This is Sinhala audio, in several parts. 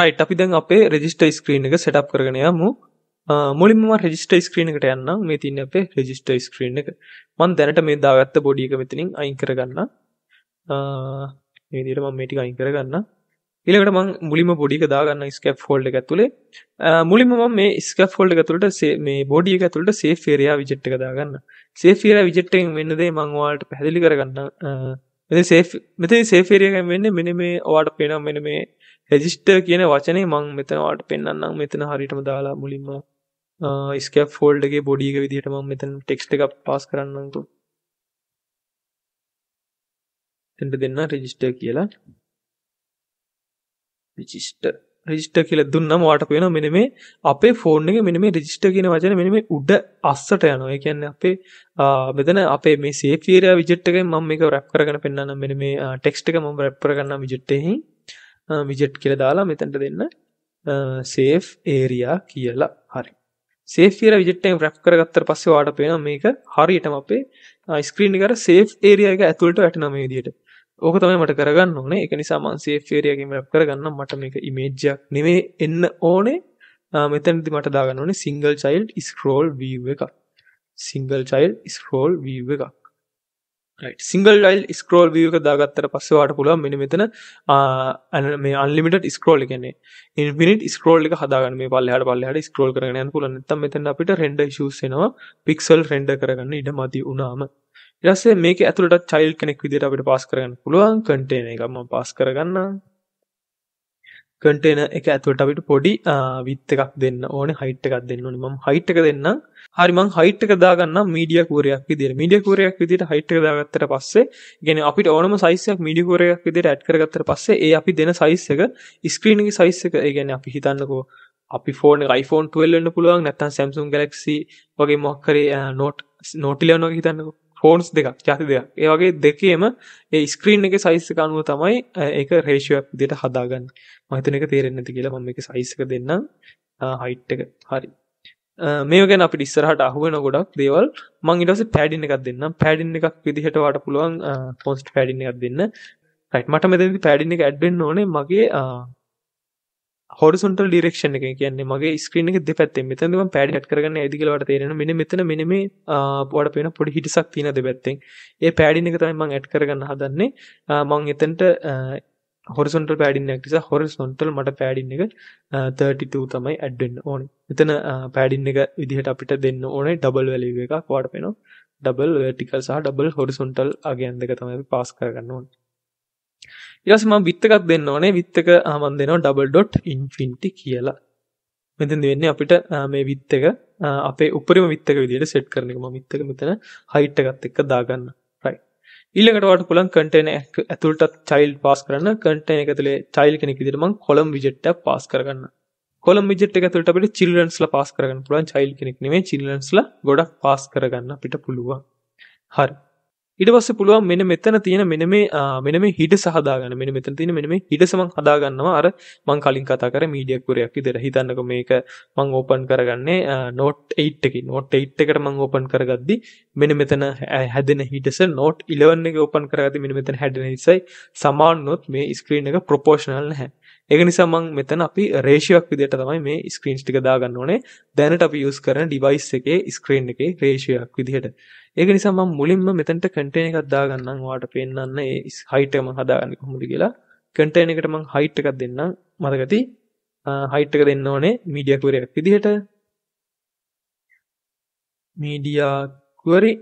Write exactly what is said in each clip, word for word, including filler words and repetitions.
right අපි දැන් අපේ register screen එක set up කරගෙන යමු. මුලින්ම මම register screen එකට යන්නම්. මේ තියෙන්නේ අපේ register screen එක. මම දැනට මේ දාගත්ත body එක මෙතනින් අයින් කරගන්න. මේ විදිහට මම මේ ටික අයින් කරගන්න. ඊළඟට මම මුලින්ම body එක දාගන්න scaffold එක ඇතුලේ. මුලින්ම මම මේ scaffold එක ඇතුලට මේ body එක ඇතුලට safe area widget එක දාගන්න. safe area widget එකෙන් වෙන්න දේ මම ඔයාලට පැහැදිලි කරගන්න. මෙතන safe මෙතන safe area එකෙන් වෙන්නේ මෙන්න මේ ඔයාලට පේනවා මෙන්න මේ register කියන වචනේ මම මෙතන ඔයාලට පෙන්නන්නම්. මෙතන හරියටම දාලා මුලින්ම scaffold එකේ body එක විදිහට මම මෙතන text එකක් pass කරන්නම්. එතන දෙන්න register කියලා register register කියලා දුන්නම ඔයාලට පේනවා මෙන්න මේ අපේ phone එකේ මෙන්න මේ register කියන වචනේ මෙන්න මේ උඩ අස්සට යනවා. ඒ කියන්නේ අපේ මෙතන අපේ මේ safe area widget එකෙන් මම මේක wrap කරගෙන පෙන්නන්නම්. මෙන්න මේ text එක මම wrap කරගන්නා widget එකෙන් widget කියලා දාලා මෙතනට දෙන්න safe area කියලා. හරි. safe area widget එකෙන් wrap කරගත්තට පස්සේ ඔයාලට පේනවා මේක හරියටම අපේ screen එක අර safe area එක ඇතුළට වැටෙනවා මේ විදිහට. ඕක තමයි මට කරගන්න ඕනේ. ඒක නිසා මම safe area එකෙන් wrap කරගන්නම්. මට මේක image එකක් නෙමෙයි එන්න ඕනේ. මෙතනදී මට දාගන්න ඕනේ single child scroll view එකක්. single child scroll view එකක්. right single child scroll view එක දාගත්තට පස්සේ ඔයාලට පුළුවන් මෙන්න මෙතන මේ unlimited scroll කියන්නේ infinite scroll එක හදාගන්න. මේ පල්ලෙහාට පල්ලෙහාට scroll කරගෙන යන්න පුළුවන්. නැත්නම් මෙතන අපිට render issues එනවා. pixel render කරගන්න ඉඩ මදි වුණාම. ඊට පස්සේ මේක ඇතුළට child කෙනෙක් විදියට අපිට pass කරගන්න පුළුවන්. container එකක් මම pass කරගන්නම්. container එක ඇතුළට අපිට පොඩි width එකක් දෙන්න ඕනේ, height එකක් දෙන්න ඕනේ. මම height එක දෙන්නම්. හරි මං height එක දාගන්නම් media query එකක් විදියට. media query එකක් විදියට height එක දාගත්තට පස්සේ, يعني අපිට ඕනම size එකක් media query එකක් විදියට add කරගත්තට පස්සේ ඒ අපි දෙන size එක screen එකේ size එක, ඒ කියන්නේ අපි හිතන්නකෝ අපි phone එක iPhone twelve වෙන්න පුළුවන්, නැත්නම් Samsung Galaxy වගේ මොකක් හරි Note eleven වගේ හිතන්නකෝ. ෆෝන්ස් දෙකක් ජාති දෙකක්. ඒ වගේ දෙකේම ඒ ස්ක්‍රීන් එකේ සයිස් එක අනුව තමයි ඒක රේෂියෝ එකක් විදිහට හදාගන්නේ. මම හිතන එක තේරෙන්නේ නැති කියලා මම මේකේ සයිස් එක දෙන්නම්, හයිට් එක. හරි. මේව ගැන අපිට ඉස්සරහට අහු වෙන ගොඩක් දේවල්. මම ඊට පස්සේ පැඩින් එකක් දෙන්නම්. පැඩින් එකක් විදිහට වට පුළුවන් ෆොන්ට් පැඩින් එකක් දෙන්න. රයිට්. මට මෙතනදී පැඩින් එක ඇඩ් වෙන්න ඕනේ මගේ horizontal direction එක. කියන්නේ මගේ screen එක දෙපැත්තෙන් මෙතනදී මම pad add කරගන්න ඇයිද කියලා වට තේරෙනවා. මෙන්න මෙතන මෙන්න මේ වට පේන පොඩි හිටසක් තියෙන දෙපැත්තෙන්. ඒ padding එක තමයි මම add කරගන්න හදන්නේ. මම එතනට horizontal padding එකක් නිසා horizontal මට padding එක thirty-two තමයි add වෙන්න ඕනේ. මෙතන padding එක විදිහට අපිට දෙන්න ඕනේ double value එකක්. වට පේනවා double vertical සහ double horizontal අගයන් දෙක තමයි අපි pass කරගන්න ඕනේ. ඊට පස්සේ මම width එකක් දෙන්න ඕනේ. width එක මම දෙනවා double dot infinity කියලා. මෙතෙන්ද වෙන්නේ අපිට මේ width එක අපේ උඩරිම width එක විදිහට set කරන එක. මම width එක මෙතන height එකත් එක්ක දාගන්න. right. ඊළඟට ඔයාලට පුළුවන් container එක ඇතුළට child pass කරන්න. container එක ඇතුලේ child කෙනෙක් විදිහට මම column widget එක pass කරගන්න. column widget එක ඇතුළට අපිට children's ලා pass කරගන්න පුළුවන්. child කෙනෙක් නෙමෙයි children's ලා ගොඩක් pass කරගන්න අපිට පුළුවන්. හරි. ඊට පස්සේ පුළුවන් මෙන්න මෙතන තියෙන මෙන්න මේ මෙන්න මේ හිඩස හදාගන්න. මෙන්න මෙතන තියෙන මෙන්න මේ හිඩස මම හදාගන්නවා. අර මම කලින් කතා කරේ media query එකක් විදිහට. හිතන්නකෝ මේක මම open කරගන්නේ note eight එකකින්. note eight එකට මම open කරගද්දි මෙන්න මෙතන හැදෙන හිඩස note eleven එකේ open කරගද්දි මෙන්න මෙතන හැදෙන ඉස්සයි සමාන නොත් මේ screen එක proportional නැහැ. ඒක නිසා මම මෙතන අපි ratio එකක් විදිහට තමයි මේ screens ටික දාගන්න ඕනේ. දැනට අපි use කරන device එකේ screen එකේ ratio එකක් විදිහට. ඒක නිසා මම මුලින්ම මෙතනට container එකක් දාගන්නම්. ඔයාලට පෙන්නන්න ඒ height එක මම හදාගන්නේ කොහොමද කියලා. container එකට මම height එකක් දෙන්නම්. මතකද? height එක දෙන්න ඕනේ media query එකක් විදිහට. media query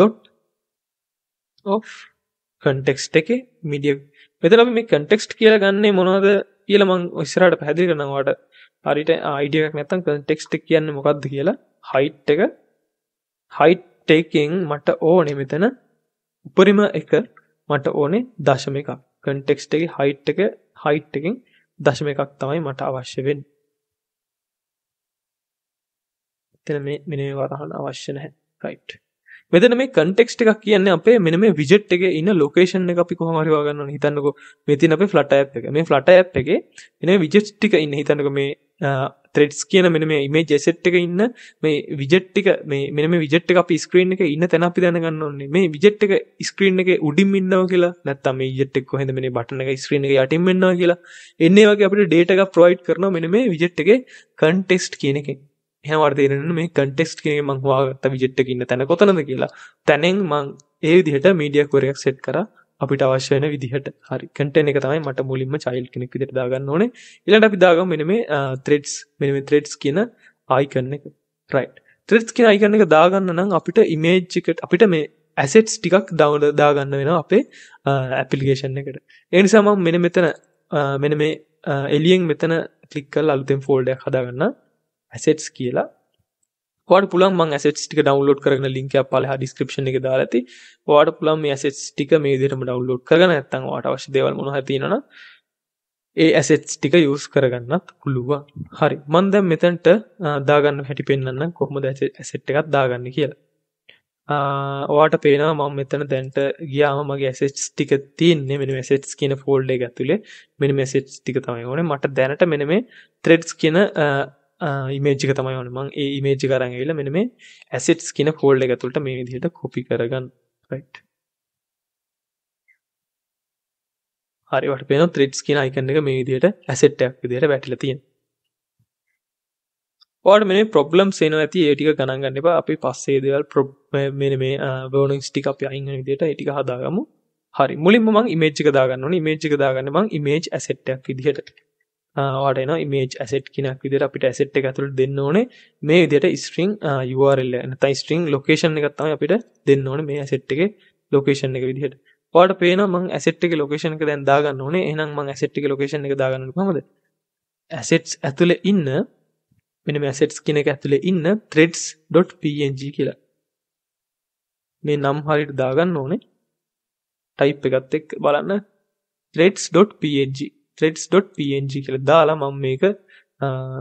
dot of context එකේ media මෙතන අපි මේ context කියලා ගන්නේ මොනවද කියලා මම ඉස්සරහට පැහැදිලි කරනවා. ඔයාලට හරියට idea එකක් නැත්නම් context එක කියන්නේ මොකක්ද කියලා. height එක height taking මට ඕනේ මෙතන උඩරිම එක මට ඕනේ දශම එකක්. context එකේ height එක height එකෙන් දශම එකක් තමයි මට අවශ්‍ය වෙන්නේ. එතන මේ මෙන්න මේ වරහන අවශ්‍ය නැහැ. right. මෙතන මේ context එකක් කියන්නේ අපේ මෙන්න මේ widget එකේ ඉන්න location එක අපි කොහොම හරි හොයාගන්න ඕනේ. හිතන්නකෝ මේ තියෙන අපේ flutter app එක. මේ flutter app එකේ මෙන්න මේ widgets ටික ඉන්නේ. හිතන්නකෝ මේ threads කියන මෙන්න මේ image asset එක ඉන්න මේ widget එක මේ මෙන්න මේ widget එක අපි screen එකේ ඉන්න තැන අපි දැනගන්න ඕනේ මේ widget එක screen එකේ උඩින් ඉන්නවා කියලා නැත්නම් මේ widget එක කොහෙන්ද මෙන්න button එක screen එකේ යටින් වෙන්නවා කියලා එන්නේ වගේ අපිට data එකක් provide කරනවා මෙන්න මේ widget එකේ context කියන එකෙන් එහෙනම් වාර තේරෙන්න මේ context කියන එක මම හොයාගත්ත widget එකේ ඉන්න තැන කොතනද කියලා තැනෙන් මම ඒ විදිහට media query එකක් set කරා අපිට අවශ්‍ය වෙන විදිහට හරි content එක තමයි මට මුලින්ම child කෙනෙක් විදිහට දාගන්න ඕනේ ඊළඟට අපි දාගමු මෙන්න මේ threads මෙන්න මේ threads කියන icon එක right threads කියන icon එක දාගන්න නම් අපිට image එකට අපිට මේ assets ටිකක් දාගන්න වෙනවා අපේ application එකට ඒ නිසා මම මෙන්න මෙතන මෙන්න මේ එළියෙන් මෙතන click කරලා අලුතෙන් folder එකක් හදාගන්න assets කියලා ඔයාලට පුළුවන් මම assets ටික download කරගෙන link එක පහල description එකේ දාලා තියෙයි. ඔයාලට පුළුවන් මේ assets ටික මේ විදිහටම download කරගෙන නැත්නම් ඔයාලට අවශ්‍ය දේවල් මොනවා හරි තියෙනවා නම් ඒ assets ටික use කරගන්නත් පුළුවන්. හරි. මම දැන් මෙතනට දාගන්න හැටි පෙන්නන්නම් කොහොමද asset එකක් දාගන්නේ කියලා. ආ ඔයාලට පේනවා මම මෙතන දැන්ට ගියාම මගේ assets ටික තියෙන්නේ මෙන්න මේ assets කියන folder එක ඇතුලේ. මෙන්න මේ assets ටික තමයි ඕනේ. මට දැනට මෙන්න මේ threads කියන image එක තමයි ඕනේ මම ඒ image එක අරන් ඇවිල්ලා මෙන්න මේ assets කියන folder එක ඇතුළට මේ විදිහට copy කරගන්න right හරි වට පේනවා threads කියන icon එක මේ විදිහට asset එකක් විදිහට වැටිලා තියෙනවා ඔයාලට මෙන්න මේ problems එනවා ඇති ඒ ටික ගණන් ගන්න එපා අපි පස්සේ දේවල් මෙන්න මේ warnings ටික අපි අයින් වෙන විදිහට ඒ ටික හදාගමු හරි මුලින්ම මම image එක දාගන්න ඕනේ image එක දාගන්න මම image asset එකක් විදිහට ඔයාලට එනවා image asset කිනක් විදිහට අපිට asset එක ඇතුළට දෙන්න ඕනේ මේ විදිහට string url එක නැත්නම් string location එකක් තමයි අපිට දෙන්න ඕනේ මේ asset එකේ location එක විදිහට. ඔයාලට පේනවා මම asset එකේ location එක දැන් දාගන්න ඕනේ. එහෙනම් මම asset එකේ location එක දාගන්න ඕනේ කොහමද? assets ඇතුළේ ඉන්න මෙන්න මේ assets කියන එක ඇතුළේ ඉන්න threads.png කියලා. මේ නම් හරියට දාගන්න ඕනේ. type එකත් එක්ක බලන්න threads.png threads.png කියලා දාලා මම මේක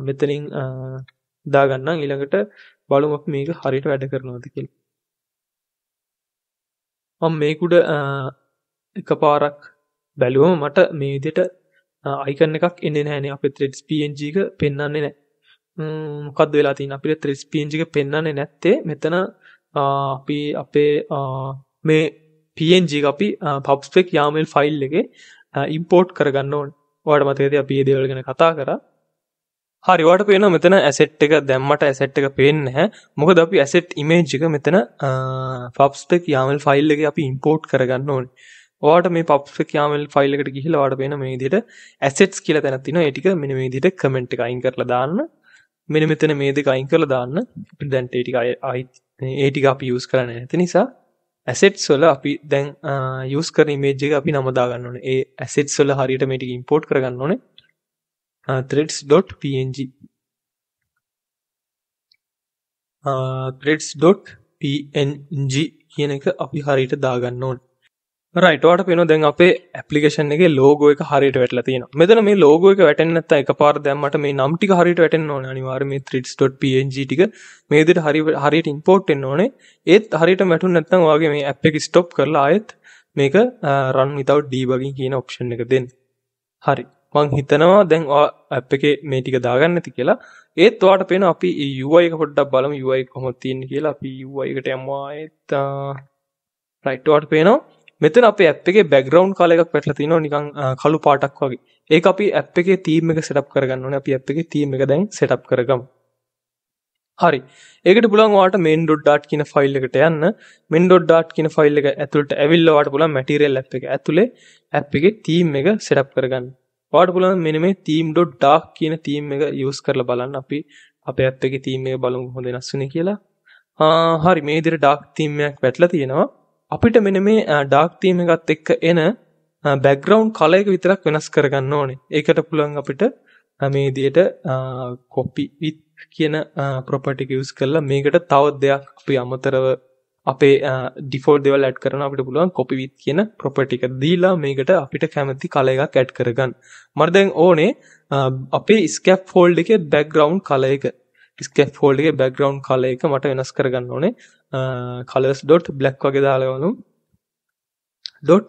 මෙතනින් දාගන්නම් ඊළඟට බලමු අපි මේක හරියට වැඩ කරනවද කියලා මම මේක උඩ එකපාරක් බැලුවම මට මේ විදිහට icon එකක් එන්නේ නැහැනේ අපේ threads png එක පෙන්වන්නේ නැහැ මොකද්ද වෙලා තියෙන්නේ අපිට threads png එක පෙන්වන්නේ නැත්තේ මෙතන අපි අපේ මේ png එක අපි pubspec yaml ෆයිල් එකේ import කරගන්න ඕනේ. ඔයාලට මතකද අපි මේ දේවල් ගැන කතා කරා. හරි ඔයාලට පේනවා මෙතන asset එක දැම්මට asset එක පේන්නේ නැහැ. මොකද අපි asset image එක මෙතන pubspec yaml file එකේ අපි import කරගන්න ඕනේ. ඔයාලට මේ pubspec yaml file එකට ගිහිල්ලා ඔයාලට පේන මේ විදිහට assets කියලා තැනක් තියෙනවා. ඒ ටික මෙන්න මේ විදිහට comment එක අයින් කරලා දාන්න. මෙන්න මෙතන මේ දෙක අයින් කරලා දාන්න. අපිට දැන් ඒ ටික ඒ ටික අපි use කරන්නේ නැති නිසා assets වල අපි දැන් use කරන image එක අපි නම දාගන්න ඕනේ. ඒ assets වල හරියට මේ ටික import කරගන්න ඕනේ. threads.png threads.png කියන එක අපි හරියට දාගන්න ඕනේ. right ඔයාලට පේනවා දැන් අපේ application එකේ logo එක හරියට වැටලා තියෙනවා. මෙතන මේ logo එක වැටෙන්නේ නැත්නම් එකපාර දැන් මට මේ නම් ටික හරියට වැටෙන්න ඕනේ. අනිවාර්යයෙන් මේ threads.png ටික මේ විදිහට හරියට හරියට import වෙන්න ඕනේ. ඒත් හරියට වැටුනේ නැත්නම් ඔයාගේ මේ app එක stop කරලා ආයෙත් මේක run without debugging කියන option එක දෙන්න. හරි. මම හිතනවා දැන් ඔයා app එකේ මේ ටික දාගන්න ඇති කියලා. ඒත් ඔයාලට පේනවා අපි U I එක පොඩ්ඩක් බලමු U I කොහොමද තියෙන්නේ කියලා. අපි U I එකට යමු ආයෙත් right ඔයාලට පේනවා මෙතන අපේ app එකේ background color එකක් වැටලා තිනවා නිකන් කළු පාටක් වගේ. ඒක අපි app එකේ theme එක set up කරගන්න ඕනේ. අපි app එකේ theme එක දැන් set up කරගමු. හරි. ඒකට පුළුවන් ඔයාලට main.dart කියන file එකට යන්න. main.dart කියන file එක ඇතුළට ඇවිල්ලා ඔයාලට පුළුවන් material app එක ඇතුලේ app එකේ theme එක set up කරගන්න. ඔයාලට පුළුවන් මෙන්න මේ theme.dark කියන theme එක use කරලා බලන්න. අපි අපේ app එකේ theme එක බලමු කොහොමද වෙනස් වෙන්නේ කියලා. ආ හරි මේ විදිහට dark theme එකක් වැටලා තියෙනවා. අපිට මෙන්න මේ dark theme එකත් එක්ක එන background color එක විතරක් වෙනස් කරගන්න ඕනේ. ඒකට පුළුවන් අපිට මේ විදියට copy with කියන property එක use කරලා මේකට තව දෙයක් අපි අමතරව අපේ default දේවල් add කරන අපිට පුළුවන් copy with කියන property එක දීලා මේකට අපිට කැමති color එකක් add කරගන්න. මට දැන් ඕනේ අපේ scaffold එකේ background color එක. scaffold එකේ background color එක මට වෙනස් කරගන්න ඕනේ. colors.black වගේ දාලා වළු .black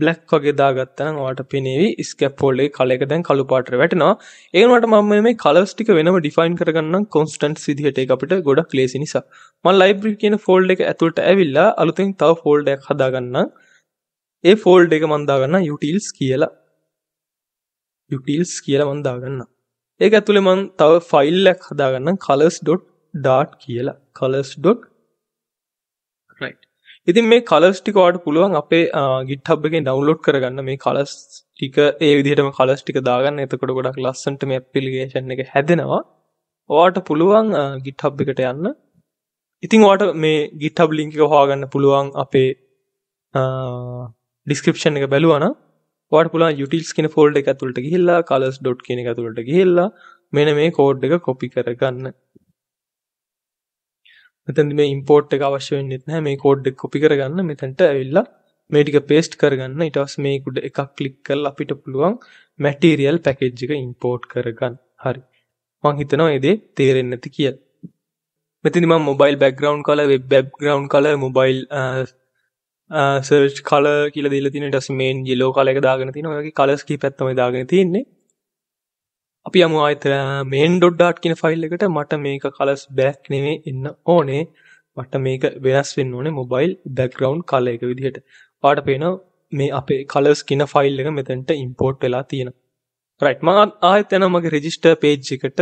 ಬ್ಲಾಕ್ ಆಗಿ ಇದಾಗುತ್ತೆ ನಂಗೆ ವಾಟಪಿ ನೀವಿ ಸ್ಕ್ಯಾಫೋಲ್ಡ್ ಗೆ ಕಲೆಕದಂ ಕಲುಪಾಟ್ರೆ වැටෙනවා ඒක උනට මම මේ කලර්ස් ටික වෙනම ඩිෆයින් කරගන්නම් කොන්ස්ටන්ට්ස් විදිහට ඒක අපිට ගොඩක් ක්ලේසි නිසා මම ලයිබ්‍රරි කියන ෆෝල්ඩ් එක ඇතුළට ඇවිල්ලා අලුතෙන් තව ෆෝල්ඩ් එකක් හදාගන්නම් ඒ ෆෝල්ඩ් එක මම දාගන්නම් utils කියලා utils කියලා මම දාගන්නම් ඒක ඇතුළේ මම තව ෆයිල් එකක් හදාගන්නම් colors.dart කියලා colors. right ඉතින් මේ colors ටික ඔයාලට පුළුවන් අපේ GitHub එකෙන් download කරගන්න මේ colors ටික ඒ විදිහටම colors ටික දාගන්න එතකොට ගොඩක් ලස්සනට මේ application එක හැදෙනවා ඔයාලට පුළුවන් GitHub එකට යන්න ඉතින් ඔයාලට මේ GitHub link එක හොයාගන්න පුළුවන් අපේ description එක බැලුවා නම් ඔයාලට පුළුවන් utils කියන folder එක ඇතුළට ගිහිල්ලා colors. කියන එක ඇතුළට ගිහිල්ලා මෙන්න මේ code එක copy කරගන්න මෙතෙන් මේ import එක අවශ්‍ය වෙන්නේ නැහැ මේ code එක copy කරගන්න මෙතෙන්ට ඇවිල්ලා මේ ටික paste කරගන්න ඊට පස්සේ මේක උඩ එකක් click කරලා අපිට පුළුවන් material package එක import කරගන්න හරි මම හිතනවා මේ දේ තේරෙන්නේ නැති කියලා මෙතෙන්දි මම mobile background color web background color mobile search color කියලා දීලා තියෙනවා ඊට පස්සේ main yellow color එක දාගෙන තියෙනවා ඔයගේ colors කීපයක් තමයි දාගෙන තියෙන්නේ අපි යමු ආයත main.dart කියන ෆයිල් එකට මට මේක colors back නෙමෙයි ඉන්න ඕනේ මට මේක වෙනස් වෙන්න ඕනේ mobile background color එක විදිහට. ඔයාලට පේනවා මේ අපේ colors කියන ෆයිල් එක මෙතනට import වෙලා තියෙනවා. right මම ආයෙත් යනවා මගේ register page එකට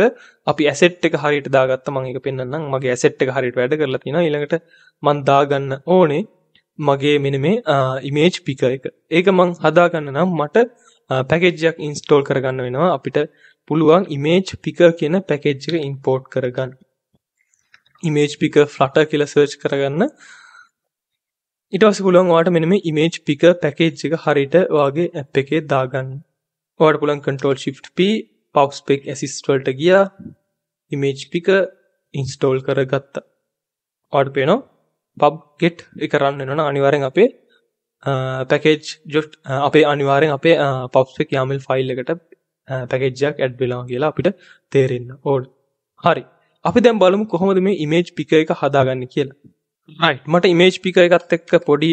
අපි asset එක හරියට දාගත්තා මම ඒක පෙන්නන්නම් මගේ asset එක හරියට වැඩ කරලා තියෙනවා ඊළඟට මම දාගන්න ඕනේ මගේ මෙන්න මේ image picker එක. ඒක මම හදාගන්න නම් මට package එකක් install කරගන්න වෙනවා අපිට පුළුවන් image picker කියන package එක import කරගන්න. image picker flutter කියලා search කරගන්න. ඊට පස්සේ පුළුවන් ඔයාලට මෙන්න මේ image picker package එක හරියට ඔයාගේ app එකේ දාගන්න. ඔයාලට පුළුවන් control shift p pop spec assist වලට ගියා. image picker install කරගත්තා. ඔයාලට පේනවා pub get එක run වෙනවා නම් අනිවාර්යෙන් අපේ package just අපේ අනිවාර්යෙන් අපේ pop spec yaml file එකට package එකක් add වෙලා කියලා අපිට තේරෙන්න ඕන. හරි. අපි දැන් බලමු කොහොමද මේ image picker එක හදාගන්නේ කියලා. right. මට image picker එකත් එක්ක පොඩි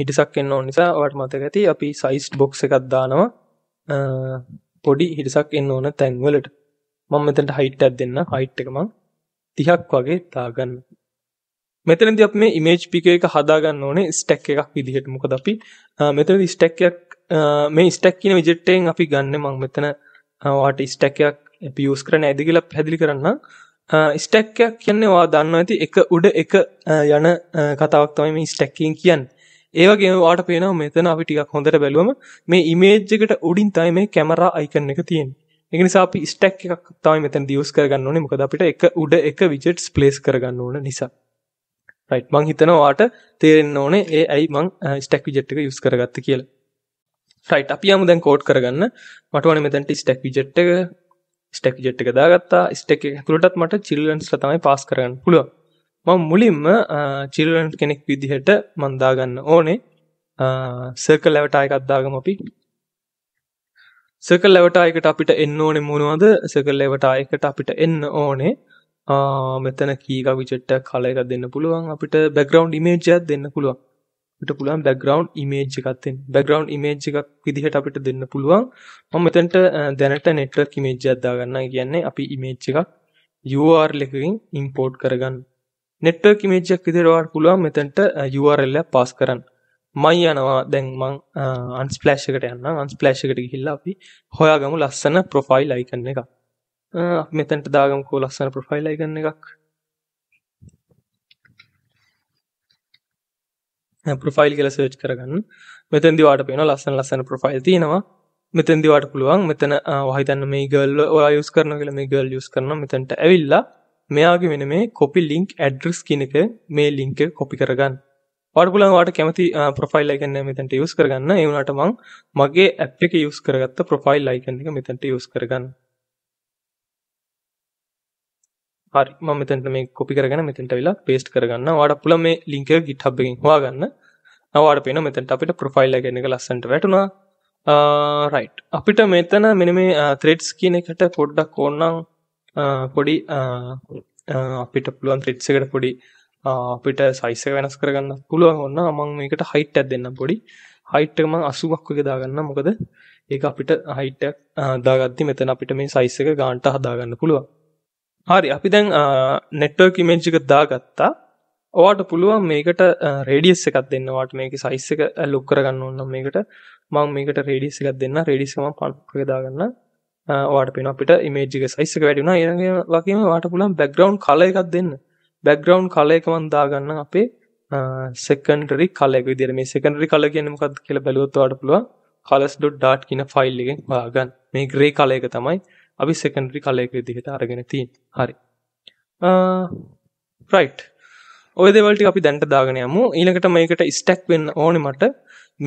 හිටසක් එන්න ඕන නිසා ඔයාලට මතක ඇති අපි size box එකක් දානවා. පොඩි හිටසක් එන්න ඕන තැන් වලට. මම මෙතනට height එකක් දෙන්න. height එක මම තිහක් වගේ දාගන්න. මෙතනදී අපි මේ image picker එක හදාගන්න ඕනේ stack එකක් විදිහට. මොකද අපි මෙතනදී stack එකක් මේ stack කියන widget එකෙන් අපි ගන්න මම මෙතන ඔයාලට stack එකක් අපි use කරන්න ඇයිද කියලා පැහැදිලි කරන්නම් stack එකක් කියන්නේ ඔයා දන්නවා ඇති එක උඩ එක යන කතාවක් තමයි මේ stacking කියන්නේ ඒ වගේම ඔයාලට පේනවා මෙතන අපි ටිකක් හොඳට බැලුවම මේ image එකට උඩින් තමයි මේ camera icon එක තියෙන්නේ ඒ නිසා අපි stack එකක් තමයි මෙතනදී use කරගන්න ඕනේ මොකද අපිට එක උඩ එක widgets place කරගන්න ඕන නිසා right මම හිතනවා ඔයාලට තේරෙන්න ඕනේ ඒ ඇයි මම stack widget එක use කරගත්තේ කියලා right අපි යමු දැන් කෝඩ් කරගන්න මට ඕනේ මෙතනට stack widget එක stack widget එක දාගත්තා stack එක ඇතුළටත් මට childrenස්ලා තමයි pass කරගන්න පුළුවන් මම මුලින්ම children කෙනෙක් විදිහට මම දාගන්න ඕනේ circle avatar එකක් දාගමු අපි circle avatar එකට අපිට එන්න ඕනේ මොනවද circle avatar එකට අපිට එන්න ඕනේ මෙතන key එක widget එක color එකක් දෙන්න පුළුවන් අපිට background image එකක් දෙන්න පුළුවන් අපිට පුළුවන් background image එකක් දෙන්න. background image එකක් විදිහට අපිට දෙන්න පුළුවන්. මම මෙතනට දැනට network image එකක් දාගන්නයි කියන්නේ අපි image එකක් url එකකින් import කරගන්න. network image එකක් විදිහට ඔයාලට පුළුවන් මෙතනට url එක pass කරන්න. මම යනවා දැන් මම unsplash එකට යනවා. unsplash එකට ගිහිල්ලා අපි හොයාගමු ලස්සන profile icon එකක්. අපි මෙතනට දාගමුකෝ ලස්සන profile icon එකක්. profile කියලා search කරගන්න. මෙතෙන්දී ඔයාලට පේනවා ලස්සන ලස්සන profile තියෙනවා. මෙතෙන්දී ඔයාලට පුළුවන් මෙතන ඔයා හිතන්න මේ girl ඔයා use කරනවා කියලා මේ girl use කරනවා. මෙතනට ඇවිල්ලා මෙයාගේ වෙන මේ copy link address කියන එක මේ link එක copy කරගන්න. ඔයාලට පුළුවන් ඔයාලට කැමති profile icon එක මෙතනට use කරගන්න. ඒ වුණාට මම මගේ app එකේ use කරගත්ත profile icon එක මෙතනට use කරගන්න. හරි මම මෙතනට මේක copy කරගෙන මෙතනට අවිලා paste කරගන්න. ඔයාලට පුළුවන් මේ link එක GitHub එකෙන් හොයාගන්න. ඔයාලට පේනවා මෙතනට අපිට profile icon එක ලස්සනට වැටුණා. right අපිට මෙතන මෙන්න මේ threads කියන එකට පොඩ්ඩක් ඕනනම් පොඩි අපිට පුළුවන් threads එකට පොඩි අපිට size එක වෙනස් කරගන්න පුළුවන් ඕනනම් මම මේකට height එකක් දෙන්නම් පොඩි. height එක මම අසූවක් වගේ දාගන්න. මොකද ඒක අපිට height එක දාගද්දි මෙතන අපිට මේ size එක ගන්නට හදාගන්න පුළුවන්. හරි, අපි දැන් network image එක දාගත්තා. ඔයාට පුළුවන් මේකට radius එකක් දෙන්න. ඔයාට මේකේ size එක look කරගන්න ඕන නම් මේකට මම මේකට radius එකක් දෙන්න. radius එක මම පන්කක දාගන්න. ඔයාට පේනවා අපිට image එකේ size එක වැඩි වුණා. ඊළඟ වගේම ඔයාට පුළුවන් background color එකක් දෙන්න. background color එක මම දාගන්න අපේ secondary color එක විදියට. මේ secondary color කියන්නේ මොකක්ද කියලා බලුවොත් ඔයාට පුළුවන් colors.dart කියන ෆයිල් එකෙන් හොයාගන්න. මේ grey color එක තමයි අපි secondary color එක විදියට අරගෙන තියෙන්නේ. හරි. අ right. ඔය දේවල් ටික අපි දැන්ට දාගෙන යමු. ඊළඟට මේකට stack වෙන්න ඕනේ මට.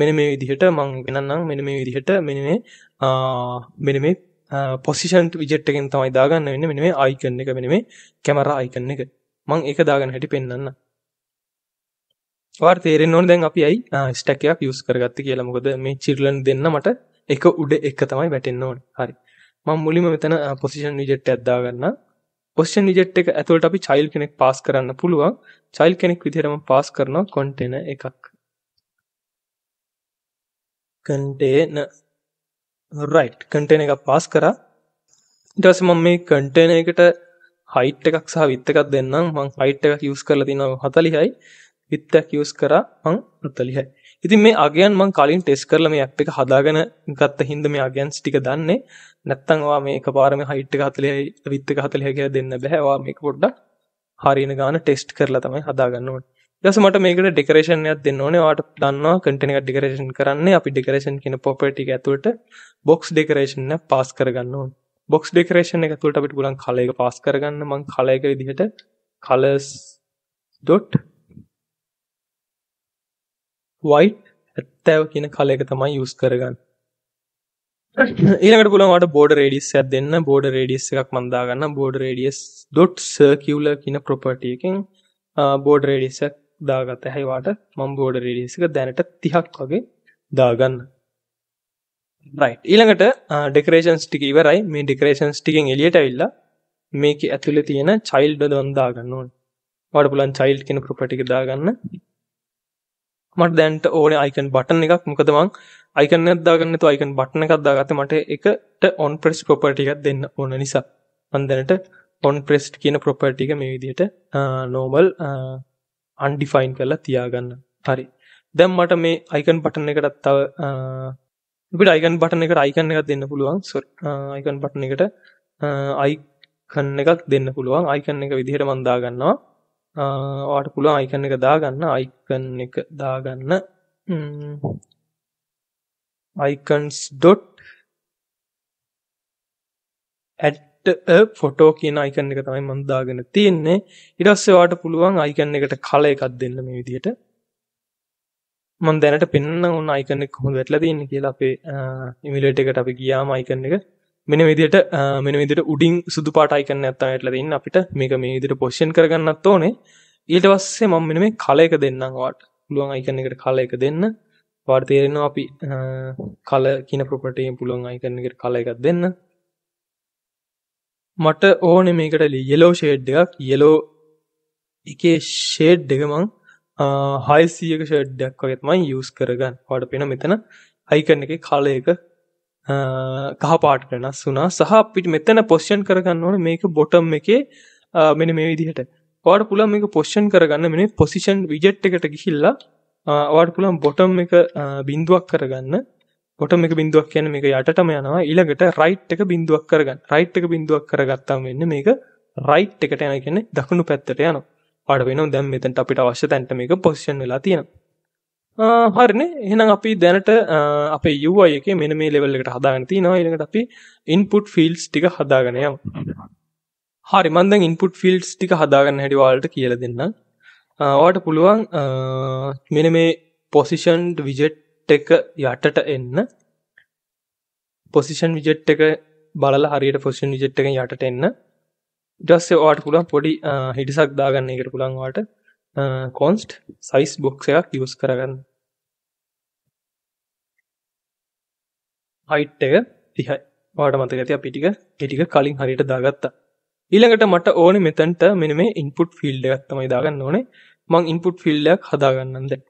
මෙන්න මේ විදිහට මම වෙනනම් මෙන්න මේ විදිහට මෙන්න මේ අ මෙන්න මේ position widget එකෙන් තමයි දාගන්න වෙන්නේ. මෙන්න මේ icon එක මෙන්න මේ camera icon එක. මම ඒක දාගන්න හැටි පෙන්නන්න. ඔයාලට තේරෙන්න ඕනේ දැන් අපි අයි stack එකක් use කරගත්තේ කියලා. මොකද මේ children දෙන්න මට එක උඩ එක තමයි වැටෙන්න ඕනේ. හරි. මම මුලින්ම මෙතන position widget එකක් දාගන්න. position widget එක ඇතුළට අපි child කෙනෙක් pass කරන්න පුළුවන්. child කෙනෙක් විදිහට මම pass කරනවා container එකක්. container right container එකක් pass කරා. ඊට පස්සේ මම මේ container එකට height එකක් සහ width එකක් දෙන්නම්. මම height එකක් use කරලා තියෙනවා හතලිහයි. width එකක් use කරා මම හතලිහයි. ඉතින් මේ අගයන් මම කලින් ටෙස්ට් කරලා මේ app එක හදාගෙන ගත්ත හින්දා මේ අගයන්ස් ටික දන්නේ. නැත්තම් ඔයා මේ එකපාර මේ height එක හතලිහයි width එක හතලිහයි කියලා දෙන්න බෑ. ඔයා මේක පොඩ්ඩක් හරියන ගාන ටෙස්ට් කරලා තමයි හදාගන්න ඕනේ. ඊට පස්සේ මට මේකට decoration එකක් දෙන්න ඕනේ. ඔයාට දන්නවා content එකක් decoration කරන්නේ අපි decoration කියන property එක ඇතුළට box decoration එක pass කරගන්න ඕනේ. box decoration එක ඇතුළට අපිට පුළුවන් color එක pass කරගන්න. මම color එක විදිහට colors. white ඇත්තව කියන color එක තමයි use කරගන්න. ඊළඟට පුළුවන් ඔයාලට border radius එකක් දෙන්න. border radius එකක් මම දාගන්න. border radius dot circular කියන property එකෙන් border radius එක දාගත්තා. එහේ වාට මම border radius එක දැනට තිහක් වගේ දාගන්න. right. ඊළඟට decorations ටික ඉවරයි. මේ decorations ටිකෙන් එළියට ඇවිල්ලා මේකේ ඇතුලේ තියෙන child වල මම දාගන්න ඕනේ. ඔයාලට පුළුවන් child කියන property එක දාගන්න. මට දැන්ට ඕනේ icon button එකක්. මොකද මං icon එකක් දාගන්න නැතුව icon button එකක් දාගත්තේ මට ඒකට on press property එකක් දෙන්න ඕන නිසා. මම දැනට on pressed කියන property එක මේ විදිහට normal undefined කරලා තියාගන්න. හරි. දැන් මට මේ icon button එකටත් තව අපිට icon button එකට icon එකක් දෙන්න පුළුවන්. sorry icon button එකට icon එකක් දෙන්න පුළුවන්. icon එක විදිහට මම දාගන්නවා. ඔයාට පුළුවන් icon එක දාගන්න. icon එක දාගන්න icons dot add a photo කියන icon එක තමයි මම දාගෙන තියෙන්නේ. ඊට පස්සේ ඔයාට පුළුවන් icon එකට color එකක් දෙන්න මේ විදිහට. මම දැනට පෙන්නන ඕන icon එක කොහොමද වැටලා තියෙන්නේ කියලා. අපේ emulate එකට අපි ගියාම icon එක මෙන්න මේ විදිහට මෙන්න මේ විදිහට උඩින් සුදු පාට icon එකක් තමයි ඇටලා තින්නේ. අපිට මේක මේ විදිහට position කරගන්නත් ඕනේ. ඊට පස්සේ මම මෙන්න මේ color එක දෙන්නම්. ඔයාලට පුළුවන් icon එකට color එක දෙන්න. ඔයාලට තේරෙනවා අපි color කියන property එකෙන් පුළුවන් icon එකට color එකක් දෙන්න. මට ඕනේ මේකට yellow shade එකක්. yellow එකේ shade එක මම හය සීයක shade එකක් වගේ තමයි use කරගන්න. ඔයාලට පේන මෙතන icon එකේ color එක කහ පාට වෙනස් වුණා. සහ අපිට මෙතන position කරගන්න ඕනේ මේක bottom එකේ මෙන්න මේ විදිහට. ඔයාලට පුළුවන් මේක position කරගන්න මෙන්න position widget එකට ගිහිල්ලා ඔයාලට පුළුවන් bottom එක බිඳුවක් කරගන්න. bottom එක බිඳුවක් කියන්නේ මේක යටටම යනවා. ඊළඟට right එක බිඳුවක් කරගන්න. right එක බිඳුවක් කරගත්තාම වෙන්නේ මේක right එකට යනවා. කියන්නේ දකුණු පැත්තට යනවා. ඔයාලට වෙනවා දැන් මෙතනට අපිට අවශ්‍ය තැනට මේක position වෙලා තියෙනවා. හරිනේ. එහෙනම් අපි දැනට අපේ යූ අයි එකේ මෙන්න මේ ලෙවල් එකට හදාගෙන තිනවා. ඊළඟට අපි input fields ටික හදාගෙන යමු. හරි, මම දැන් input fields ටික හදාගන්න හැටි ඔයාලට කියලා දෙන්නම්. ඔයාලට පුළුවන් මෙන්න මේ position widget එක යටට එන්න. position widget එක බලලා හරියට position widget එකෙන් යටට එන්න. ඊට පස්සේ ඔයාලට පුළුවන් පොඩි හිටසක් දාගන්න. ඒකට පුළුවන් ඔයාලට const size box එකක් use කරගන්න. height එක තිහයි. ඔයාලට මතක ඇති අපි ටික ඒ ටික කලින් හරියට දාගත්තා. ඊළඟට මට ඕනේ මෙතනට මෙන්න මේ input field එකක් තමයි දාගන්න ඕනේ. මම input field එකක් හදාගන්නම් දැන්.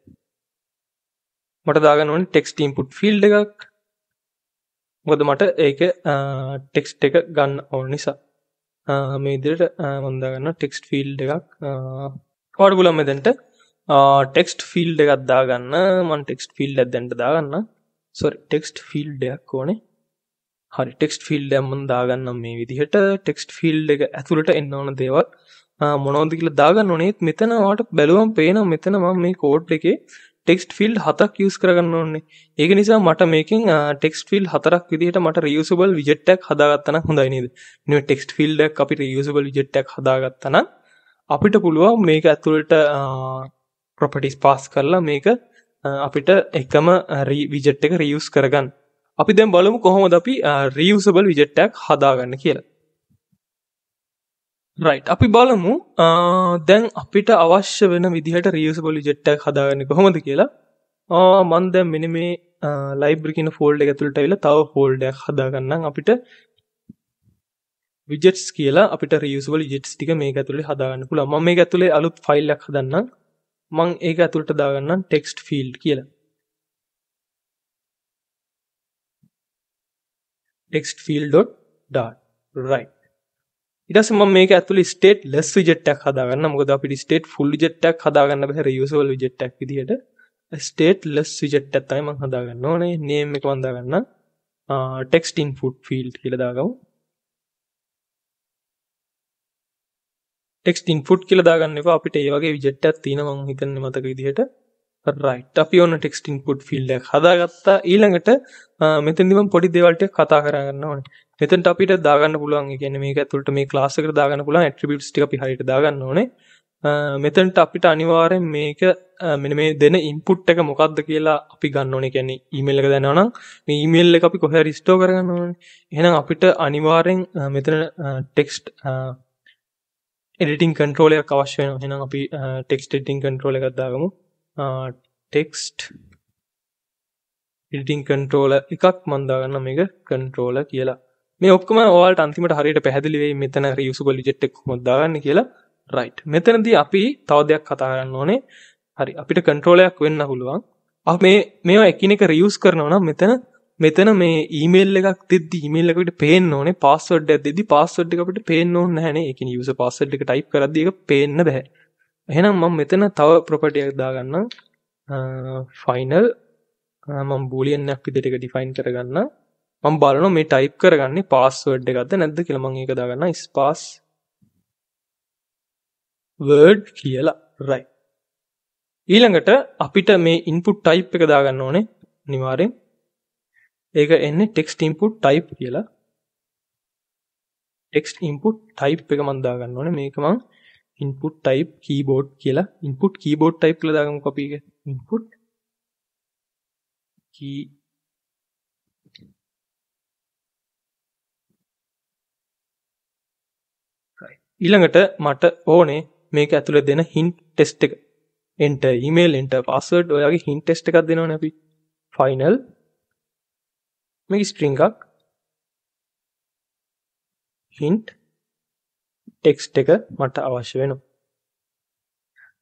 මට දාගන්න ඕනේ text input field එකක්. මොකද මට ඒක text එක ගන්න ඕන නිසා. මේ විදිහට මම දාගන්නවා text field එකක්. ඔයාලට පුළුවන් මෙතනට text field එකක් දාගන්න. මම text field එකක් දැන් දාගන්න. sorry text field එකක් ඕනේ. හරි text field එක මම දාගන්නම් මේ විදිහට text field එක ඇතුළට එන්න ඕන දේවල් මොනවද කියලා දාගන්න ඕනේ. මෙතන ඔයාලට බැලුවම පේනවා මෙතන මම මේ code එකේ टेक्स्ट फील्ड हतक यूज करगन्नोने ඒක නිසා මට මේකෙන් टेक्स्ट फील्ड හතරක් විදිහට මට රියුසබල් විජට් එකක් හදාගත්තා නම් හොඳයි නේද? මේ टेक्स्ट फील्ड එකක් අපි රියුසබල් විජට් එකක් හදාගත්තා නම් අපිට පුළුවන් මේක ඇතුළට ප්‍රොපර්ටිස් පාස් කරලා මේක අපිට එකම විජට් එක රියුස් කරගන්න. අපි දැන් බලමු කොහොමද අපි රියුසබල් විජට් එකක් හදාගන්න කියලා. right අපි බලමු දැන් අපිට අවශ්‍ය වෙන විදිහට reusable widget එකක් හදාගන්න කොහොමද කියලා. ආ මම දැන් මෙන්න මේ library කියන folder එක ඇතුළට ඇවිල්ලා තව folder එකක් හදාගන්නම්. අපිට widgets කියලා අපිට reusable widgets ටික මේක ඇතුළේ හදාගන්න පුළුවන්. මම මේක ඇතුළේ අලුත් file එකක් හදන්නම්. මම ඒක ඇතුළට දාගන්නම් text field කියලා. text field dot dart right ඊට පස්සේ මම මේක ඇතුලේ state less widget එකක් හදාගන්න. මොකද අපිට state full widget එකක් හදාගන්න බෑ reusable widget එකක් විදිහට. state less widget එකක් තමයි මම හදාගන්න ඕනේ. name එක මම දාගන්න text input field කියලා දාගමු. text input කියලා දාගන්න එපා. අපිට මේ වගේ widget එකක් තියෙනවා මම හිතන්නේ මතක විදිහට. right අපි ඔන්න text input field එකක් හදාගත්තා. ඊළඟට මෙතෙන්දි මම පොඩි දේවල් ටික කතා කරගන්න ඕනේ. මෙතෙන්ට අපිට දාගන්න පුළුවන්. ඒ කියන්නේ මේක ඇතුළට මේ class එකට දාගන්න පුළුවන් attributes ටික අපි හරියට දාගන්න ඕනේ. මෙතෙන්ට අපිට අනිවාර්යෙන් මේක මෙන්න මේ දෙන input එක මොකක්ද කියලා අපි ගන්න ඕනේ. කියන්නේ email එක දෙනවා නම් මේ email එක අපි කොහේ හරි store කරගන්න ඕනේ. එහෙනම් අපිට අනිවාර්යෙන් මෙතන text editing controller එකක් අවශ්‍ය වෙනවා. එහෙනම් අපි text editing controller එකක් දාගමු. text editing controller එකක් මම දාගන්න මේක controller කියලා. මේ ඔක්කොම ඔයාලට අන්තිමට හරියට පැහැදිලි වෙයි මෙතන reusable widget එක කොහොමද දාගන්න කියලා. right මෙතනදී අපි තව දෙයක් කතා කරන්න ඕනේ. හරි අපිට control එකක් වෙන්න පුළුවන්. අපි මේ මේවා එකිනෙක reuse කරනවා නම් මෙතන මෙතන මේ email එකක් දෙද්දි email එක අපිට පේන්න ඕනේ. password එකක් දෙද්දි password එක අපිට පේන්න ඕනේ නැහැ නේ. ඒ කියන්නේ user password එක type කරද්දී ඒක පේන්න බෑ. එහෙනම් මම මෙතන තව property එකක් දාගන්නම්. final මම boolean එකක් විදිහට ඒක define කරගන්නම්. මම බලනවා මේ ටයිප් කරගන්නේ පාස්වර්ඩ් එකක්ද නැද්ද කියලා. මම ඒක දාගන්නා ස්පාස් වර්ඩ් කියලා. right ඊළඟට අපිට මේ input type එක දාගන්න ඕනේ අනිවාර්යෙන්. ඒක එන්නේ text input type කියලා. text input type එක මම දාගන්න ඕනේ. මේක මම input type keyboard කියලා input keyboard type කියලා දාගමු. copy එක input key ඊළඟට මට ඕනේ මේක ඇතුලේ දෙන hint test එක. enter email enter password ඔයගේ hint test එකක් දෙනවනේ අපි. final මේක string එකක් hint text එක මට අවශ්‍ය වෙනවා.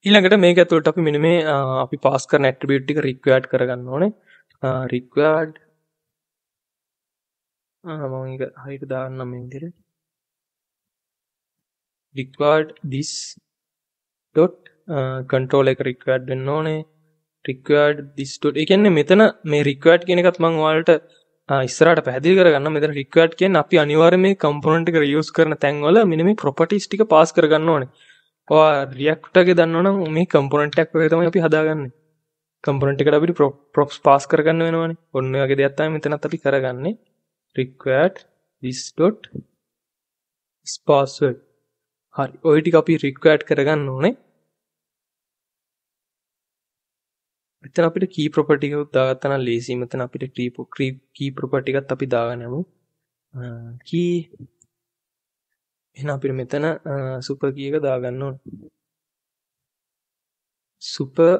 ඊළඟට මේක ඇතුලට අපි මෙන්න මේ අපි pass කරන attribute ටික required කරගන්න ඕනේ. required මම මේක හරියට දාන්නම් මේ විදිහට. required this dot control එක required වෙන්න ඕනේ. required this dot ඒ කියන්නේ මෙතන මේ required කියන එකත් මම ඔයාලට ඉස්සරහට පැහැදිලි කරගන්නම්. මෙතන required කියන්නේ අපි අනිවාර්යයෙන් මේ component එක reuse කරන තැන් වල මෙන්න මේ properties ටික pass කරගන්න ඕනේ. ඔයා React එකේ දන්නවනම් මේ component එකක් වගේ තමයි අපි හදාගන්නේ. component එකට අපිට props pass කරගන්න වෙනවනේ. ඔන්න ඔය වගේ දෙයක් තමයි මෙතනත් අපි කරගන්නේ. required this dot password හරි ඔය ටික අපි රික්වයර්ඩ් කරගන්න ඕනේ. මෙතන අපිට key property එකක් දාගත්තා නම් ලේසි. මෙතන අපිට key property එකත් අපි දාගන්න ඕන. key එහෙනම් අපිට මෙතන super key එක දාගන්න ඕන. super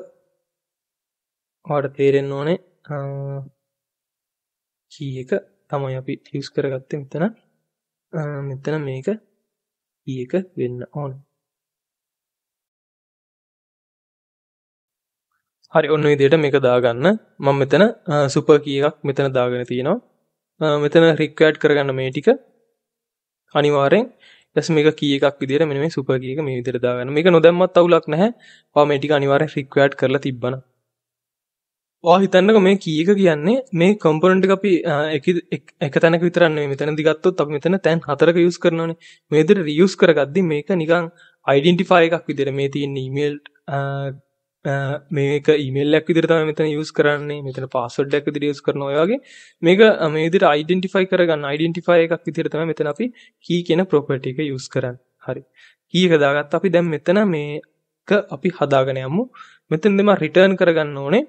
ඔයාලට තේරෙන්න ඕනේ key එක තමයි අපි use කරගත්තේ මෙතන. මෙතන මේක එක වෙන්න ඕන. හරි ඔන්න විදිහට මේක දාගන්න මම මෙතන සුපර් කී එකක් මෙතන දාගෙන තියෙනවා මෙතන රික්වයර්ඩ් කරගන්න මේ ටික අනිවාර්යෙන් ඊටස් මේක කී එකක් විදිහට මෙන්න මේ සුපර් කී එක මේ විදිහට දාගන්න මේක නොදැම්මත් අවුලක් නැහැ ඔයා මේ ටික අනිවාර්යෙන් රික්වයර්ඩ් කරලා තිබ්බන ඔයා හිතන්නකෝ මේ කී එක කියන්නේ මේ කම්පොනන්ට් එක අපි එක තැනක විතරක් නෙමෙයි මෙතනදී ගත්තොත් අපි මෙතන තැන් හතරක යූස් කරනවානේ මේ විදිහට රියූස් කරගද්දි මේක නිකන් අයිඩෙන්ටිෆයර් එකක් විදිහට මේ තියෙන ඊමේල් මේක ඊමේල් එකක් විදිහට තමයි මෙතන යූස් කරන්නේ මෙතන පාස්වර්ඩ් එකක් විදිහට යූස් කරනවා ඒ වගේ මේක මේ විදිහට අයිඩෙන්ටිෆයි කරගන්න අයිඩෙන්ටිෆයර් එකක් විදිහට තමයි මෙතන අපි key කියන property එක යූස් කරන්නේ හරි key එක දාගත්ත අපි දැන් මෙතන මේක අපි හදාගෙන යමු මෙතනදී මම return කරගන්න ඕනේ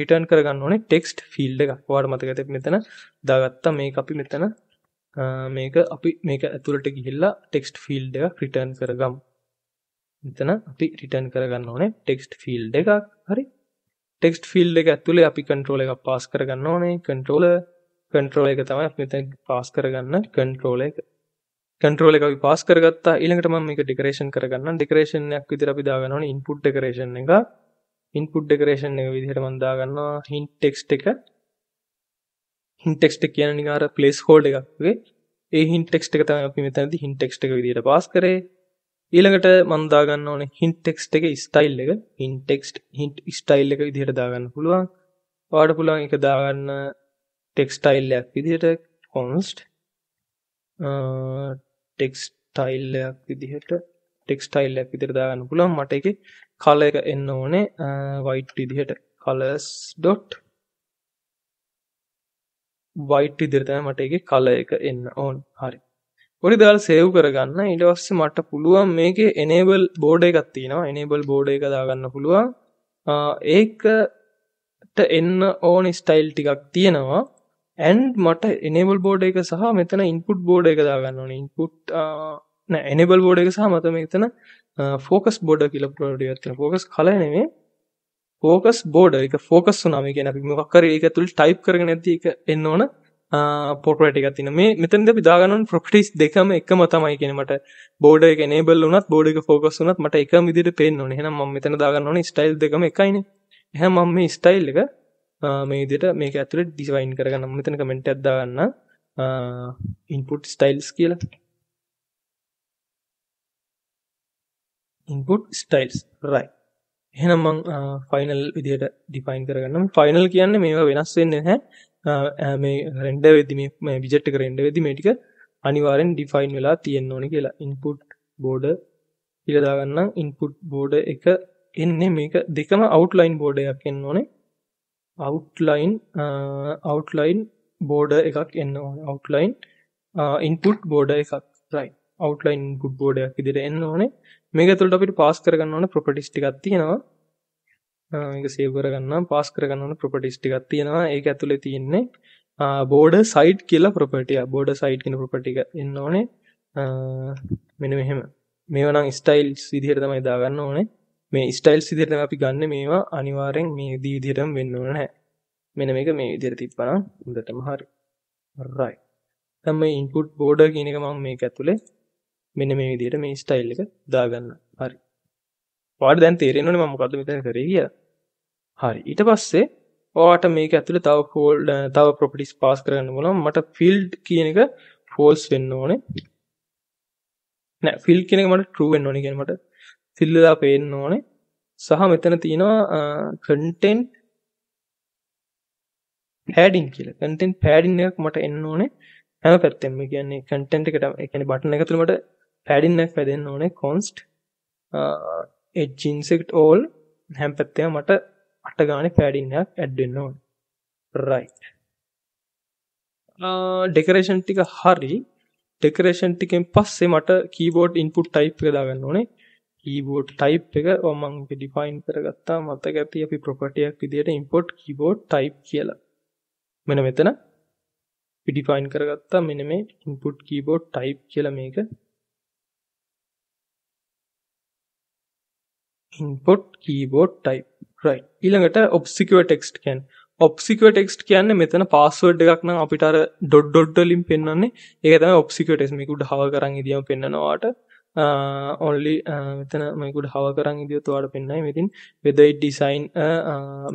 return කරගන්න ඕනේ text field එක ඔයාලට මතකද අපි මෙතන දාගත්ත මේක අපි මෙතන මේක අපි මේක ඇතුළට ගිහිල්ලා text field එක return කරගමු මෙතන අපි රිටර්න් කරගන්න ඕනේ ටෙක්ස්ට් ෆීල්ඩ් එකක් හරි ටෙක්ස්ට් ෆීල්ඩ් එක ඇතුලේ අපි කන්ට්‍රෝල් එකක් පාස් කරගන්න ඕනේ කන්ට්‍රෝලර් කන්ට්‍රෝල් එක තමයි අපි මෙතන පාස් කරගන්න කන්ට්‍රෝල් එක කන්ට්‍රෝල් එක අපි පාස් කරගත්තා ඊළඟට මම මේක ඩෙකරේෂන් කරගන්නම් ඩෙකරේෂන් එකක් විදිහට අපි දාගන්න ඕනේ ඉන්පුට් ඩෙකරේෂන් එක ඉන්පුට් ඩෙකරේෂන් එක විදිහට මම දාගන්නවා hint text එක hint text එක කියන්නේ නිකන් අර ප්ලේස් හෝල්ඩ් එකක් වගේ ඒ hint text එක තමයි අපි මෙතනදී hint text එක විදිහට පාස් කරේ ඊළඟට මම දාගන්න ඕනේ hint text එකේ style එක hint text hint style එක විදිහට දාගන්න පුළුවන්. ඔයාලට පුළුවන් ඒක දාගන්න text style එකක් විදිහට const text style එකක් විදිහට text style එකක් විදිහට දාගන්න පුළුවන්. මට ඒකේ color එක එන්න ඕනේ white විදිහට colors. white විදිහට තමයි මට ඒකේ color එක එන්න ඕන. හරි. ඔරි දාලා සේව් කරගන්න ඊට පස්සේ මට පුළුවන් මේකේ enable board එකක් තියෙනවා enable board එක දාගන්න පුළුවන් ඒකට එන්න ඕන style ටිකක් තියෙනවා and මට enable board එක සහ මෙතන input board එක දාගන්න ඕනේ input නෑ enable board එක සහ මත මෙතන focus border කියලා property එකක් තියෙනවා focus color නෙමෙයි focus border එක focus වුණා මේ කියන්නේ අපි මොකක් කරේ ඒක ඇතුළේ type කරගෙන නැද්දි ඒක එන්න ඕන පොට්‍රේට් එකක් තියෙනවා මේ මෙතනදී අපි දාගන්න ඕන ප්‍රොපර්ටිස් දෙකම එකම තමයි කියන්නේ මට බෝඩර් එක enable වුණත් බෝඩර් එක focus වුණත් මට එකම විදිහට පේන්න ඕනේ එහෙනම් මම මෙතන දාගන්න ඕනේ style දෙකම එකයිනේ එහෙනම් මම මේ style එක මේ විදිහට මේක ඇතුලේ design කරගන්න මම මෙතන comment එකක් දාගන්න input styles කියලා input styles right එහෙනම් මම final විදිහට define කරගන්නම් final කියන්නේ මේවා වෙනස් වෙන්නේ නැහැ මේ render වෙද්දි මේ widget එක render වෙද්දි මේ ටික අනිවාර්යෙන් define වෙලා තියෙන්න ඕනේ කියලා input border කියලා දාගන්නම් input border එක එන්නේ මේක දෙකම outline border එකක් එන්න ඕනේ outline outline border එකක් එන්න ඕනේ outline input border එකක් right outline input border එකක් විදිහට එන්න ඕනේ මේක ඇතුළට අපිට pass කරගන්න ඕනේ properties ටිකක් තියෙනවා මේක සේව් කරගන්නම් පාස් කරගන්න ඕන ප්‍රොපර්ටිස් ටිකක් තියෙනවා ඒක ඇතුලේ තියෙන්නේ border side කියලා property එක border side කියන property එක එන්න ඕනේ මෙන්න මෙහෙම මේවා නම් styles විදිහට තමයි දාගන්න ඕනේ මේ styles විදිහට තමයි අපි ගන්න මේවා අනිවාර්යෙන් මේ විදිහටම වෙන්න ඕන නැහැ මෙන්න මේක මේ විදිහට තිබ්බනම් හොඳටම හරි right දැන් මේ input border කියන එක මම මේක ඇතුලේ මෙන්න මේ විදිහට මේ style එක දාගන්න හරි ඔයාලට දැන් තේරෙන්නේ මම මොකද්ද මෙතන කරේ කියලා. හරි. ඊට පස්සේ ඔයාලට මේක ඇතුලේ තව ෆෝල්ඩ් තව ප්‍රොපර්ටිස් පාස් කරගන්න බලන්න මට field කියන එක false වෙන්න ඕනේ. නෑ field කියන එක මට true වෙන්න ඕනේ කියන්නේ මට field ලා පේන්න ඕනේ. සහ මෙතන තියෙනවා content padding කියලා. content padding එකක් මට එන්න ඕනේ. හැම පැත්තෙම කියන්නේ content එකට ඒ කියන්නේ button එක තුල මට padding එකක් වැදෙන්න ඕනේ const edge insect all හැම පැත්තෙම මට අට ගානේ padding එකක් add වෙන්න ඕනේ right අ decoration ටික හරි decoration ටිකෙන් පස්සේ මට keyboard input type එක දාගන්න ඕනේ keyboard type එක ඔව් මම ඒක define කරගත්තා මතක ඇති අපි property එකක් විදියට import keyboard type කියලා මෙන්න මෙතන අපි define කරගත්තා මෙන්න මේ input keyboard type කියලා මේක input keyboard type right ඊළඟට obscureText කියන්නේ obscureText කියන්නේ මෙතන password එකක් නම් අපිට අර dot dot වලින් පෙන්වන්නේ ඒක තමයි obscureText මේක උඩ hover කරන් ඉදියම පෙන්වනවාට only මෙතන මම ඒකට hover කරන් ඉදියොත් ඔයාලට පෙන්නයි මෙතින් whether it design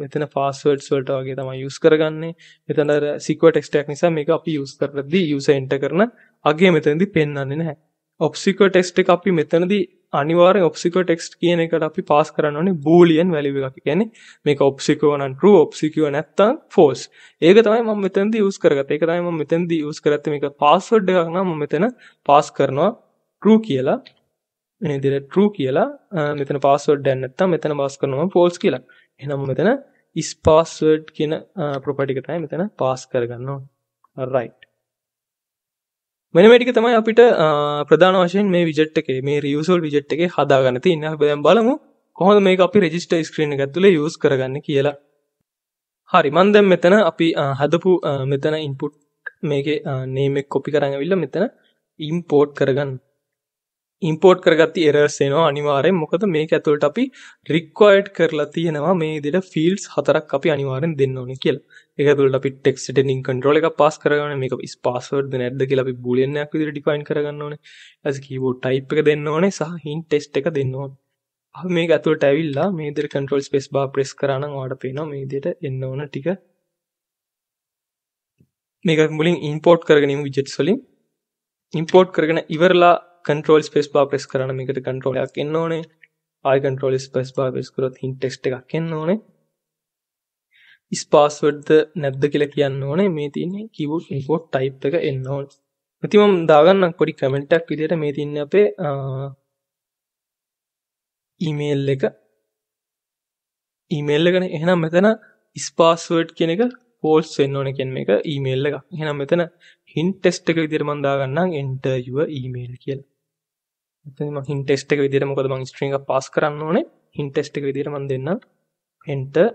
මෙතන passwords වලට වගේ තමයි use කරගන්නේ. මෙතන secure text එකක් නිසා මේක අපි use කරද්දී user enter කරන අගේ මෙතනදී පෙන්වන්නේ නැහැ. obscure text එක අපි මෙතනදී අනිවාර්යෙන් obscure text කියන එකට අපි pass කරන්න ඕනේ boolean value එකක්. ඒ කියන්නේ මේක obscure නම් true, obscure නැත්නම් false. ඒක තමයි මම මෙතනදී use කරගත්තේ. ඒක තමයි මම මෙතනදී use කරගත්තේ. මේක password එකක් නම් මම මෙතන pass කරනවා true කියලා. මේ විදිහට true කියලා මෙතන password දැන් නැත්නම් මෙතන pass කරනවා false කියලා. එහෙනම් මම මෙතන is password කියන property එක තමයි මෙතන pass කරගන්න ඕනේ. right. මෙන්න මේ ටික තමයි අපිට ප්‍රධාන වශයෙන් මේ විජට් එකේ මේ රියුසබල් විජට් එකේ හදාගන්න තියෙන්නේ. අපි දැන් බලමු කොහොමද මේක අපි රෙජිස්ටර් ස්ක්‍රීන් එකත් තුලේ යූස් කරගන්නේ කියලා. හරි මම දැන් මෙතන අපි හදපු මෙතන ඉන්පුට් මේකේ නේම් එක කොපි කරන් අවිල්ල මෙතන ඉම්පෝට් කරගන්න. ඉම්පෝට් කරගත්ත errors එනවා අනිවාර්යෙන්. මොකද මේක ඇතුළට අපි required කරලා තියෙනවා මේ විදිහට fields හතරක් අපි අනිවාර්යෙන් දෙන්න ඕනේ කියලා. ඒක ඇතුළට අපි text editing control එකක් pass කරගන්න ඕනේ. මේක is password ද නැද්ද කියලා අපි boolean එකක් විදිහට define කරගන්න ඕනේ. ඊට පස්සේ keyboard type එක දෙන්න ඕනේ සහ hint text එක දෙන්න ඕනේ. අපි මේක ඇතුළට ඇවිල්ලා මේ විදිහට control space bar press කරා නම් ඔයාලට පේනවා මේ විදිහට එන්න ඕන ටික. මේක මුලින් import කරගෙන ඉමු widgets වලින්. import කරගෙන ඉවරලා control space bar press කරා නම් මේකට control එකක් එන්න ඕනේ. ආයි control space bar press කරොත් hint text එකක් එන්න ඕනේ. is password නැද්ද කියලා කියන්න ඕනේ. මේ තියෙන්නේ keyword import type එක එන්න ඕනේ. ඉතින් මම දාගන්නම් පොඩි comment එකක් විදියට මේ තියෙන්නේ අපේ email එක. email එකනේ. එහෙනම් මෙතන is password කියන එක false වෙන්න ඕනේ. කියන්නේ මේක email එකක්. එහෙනම් මෙතන hint text එක විදියට මම දාගන්නම් enter your email කියලා. මෙතන මම hint text එක විදියට මොකද මම string එක pass කරන්න ඕනේ. hint text එක විදියට මම දෙන්නම් enter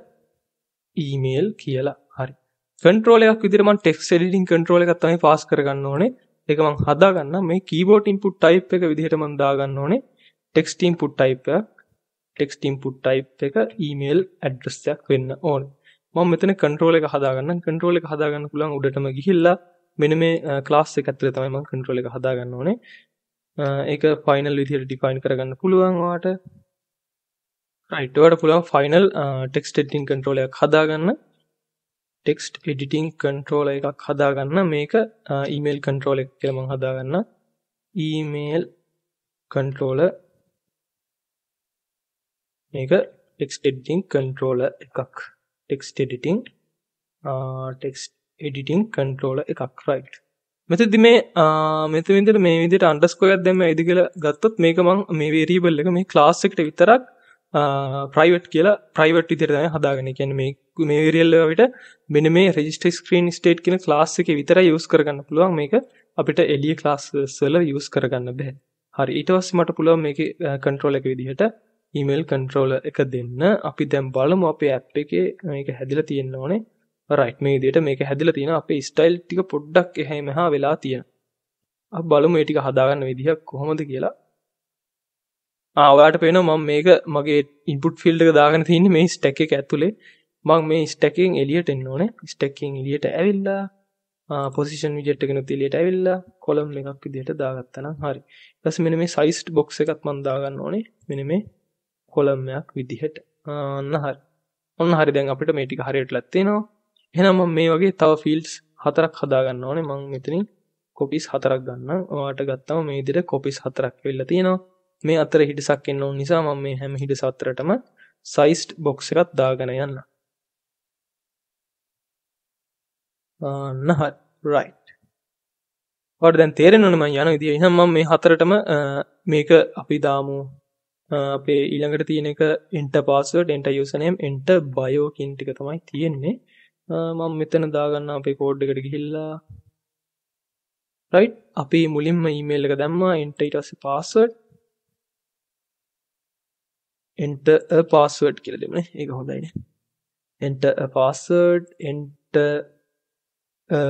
email කියලා. හරි. control එකක් විදිහට මම text editing control එකක් තමයි pass කරගන්න ඕනේ. ඒක මම හදාගන්න මේ keyboard input type එක විදිහට මම දාගන්න ඕනේ text input type එක. text input type එක email address එකක් වෙන්න ඕනේ. මම මෙතන control එක හදාගන්නම්. control එක හදාගන්න පුළුවන් උඩටම ගිහිල්ලා මෙන්න මේ class එක ඇතුලේ තමයි මම control එක හදාගන්න ඕනේ. ඒක final විදිහට define කරගන්න පුළුවන් ඔයාට. right. ඔයාලට පුළුවන් final text editing controller එකක් හදාගන්න. text editing controller එකක් හදාගන්න. මේක email controller එක කියලා මම හදාගන්න. email controller මේක text editing controller එකක්. text editing uh, text editing controller එකක්. right. මෙතනදි මේ මෙතන විදිහට මේ විදිහට underscore එකක් දැම්ම ඇයිද කියලා ගත්තොත් මේක මම මේ variable එක මේ class එකට විතරක් private කියලා private විදිහට තමයි හදාගන්නේ. කියන්නේ මේ මේ variable අපිට මෙන්න මේ register screen state කියන class එකේ විතරයි use කරගන්න පුළුවන්. මේක අපිට එළිය classes වල use කරගන්න බෑ. හරි. ඊට පස්සේ මට පුළුවන් මේකේ control එක විදිහට email controller එක දෙන්න. අපි දැන් බලමු අපේ app එකේ මේක හැදිලා තියෙන්න ඕනේ. right. මේ විදිහට මේක හැදිලා තියෙනවා. අපේ style ටික පොඩ්ඩක් එහා මෙහා වෙලා තියෙනවා. අපි බලමු මේ ටික හදාගන්න විදිහ කොහොමද කියලා. ආ ඔයාලට පේනවා මම මේක මගේ ඉන්පුට් ෆීල්ඩ් එක දාගෙන තින්නේ මේ ස්ටැක් එක ඇතුලේ. මම මේ ස්ටැක් එකෙන් එළියට එන්න ඕනේ. ස්ටැක් එකෙන් එළියට ඇවිල්ලා පොසිෂන් විජට් එකනොත් එළියට ඇවිල්ලා කොලම් එකක් විදිහට දාගත්තා නම් හරි. ඊට පස්සේ මෙන්න මේ සයිස් බොක්ස් එකක් මම දාගන්න ඕනේ. මෙන්න මේ කොලම් එකක් විදිහට. අන්න හරි. ඔන්න හරි දැන් අපිට මේ ටික හරියටලා තියෙනවා. එහෙනම් මම මේ වගේ තව ෆීල්ඩ්ස් හතරක් හදාගන්න ඕනේ. මම මෙතනින් කොපීස් හතරක් ගන්නම්. ඔයාලට ගත්තම මේ විදිහට කොපීස් හතරක් වෙලා තියෙනවා. මේ අතර හිඩසක් එන්න ඕන නිසා මම මේ හැම හිඩස අතරටම sized box එකක් දාගෙන යන්න. අන්න හරි. right. ඔයාලට දැන් තේරෙනවනේ මම යන විදිය. එහෙනම් මම මේ හතරටම මේක අපි දාමු අපේ ඊළඟට තියෙන එක enter password, enter username, enter bio කියන ටික තමයි තියෙන්නේ. මම මෙතන දාගන්න අපේ code එකට ගිහිල්ලා right අපි මුලින්ම email එක දැම්මා enter ඊට පස්සේ password enter a password කියලා දෙමු නේ. ඒක හොඳයිනේ. enter a password, enter a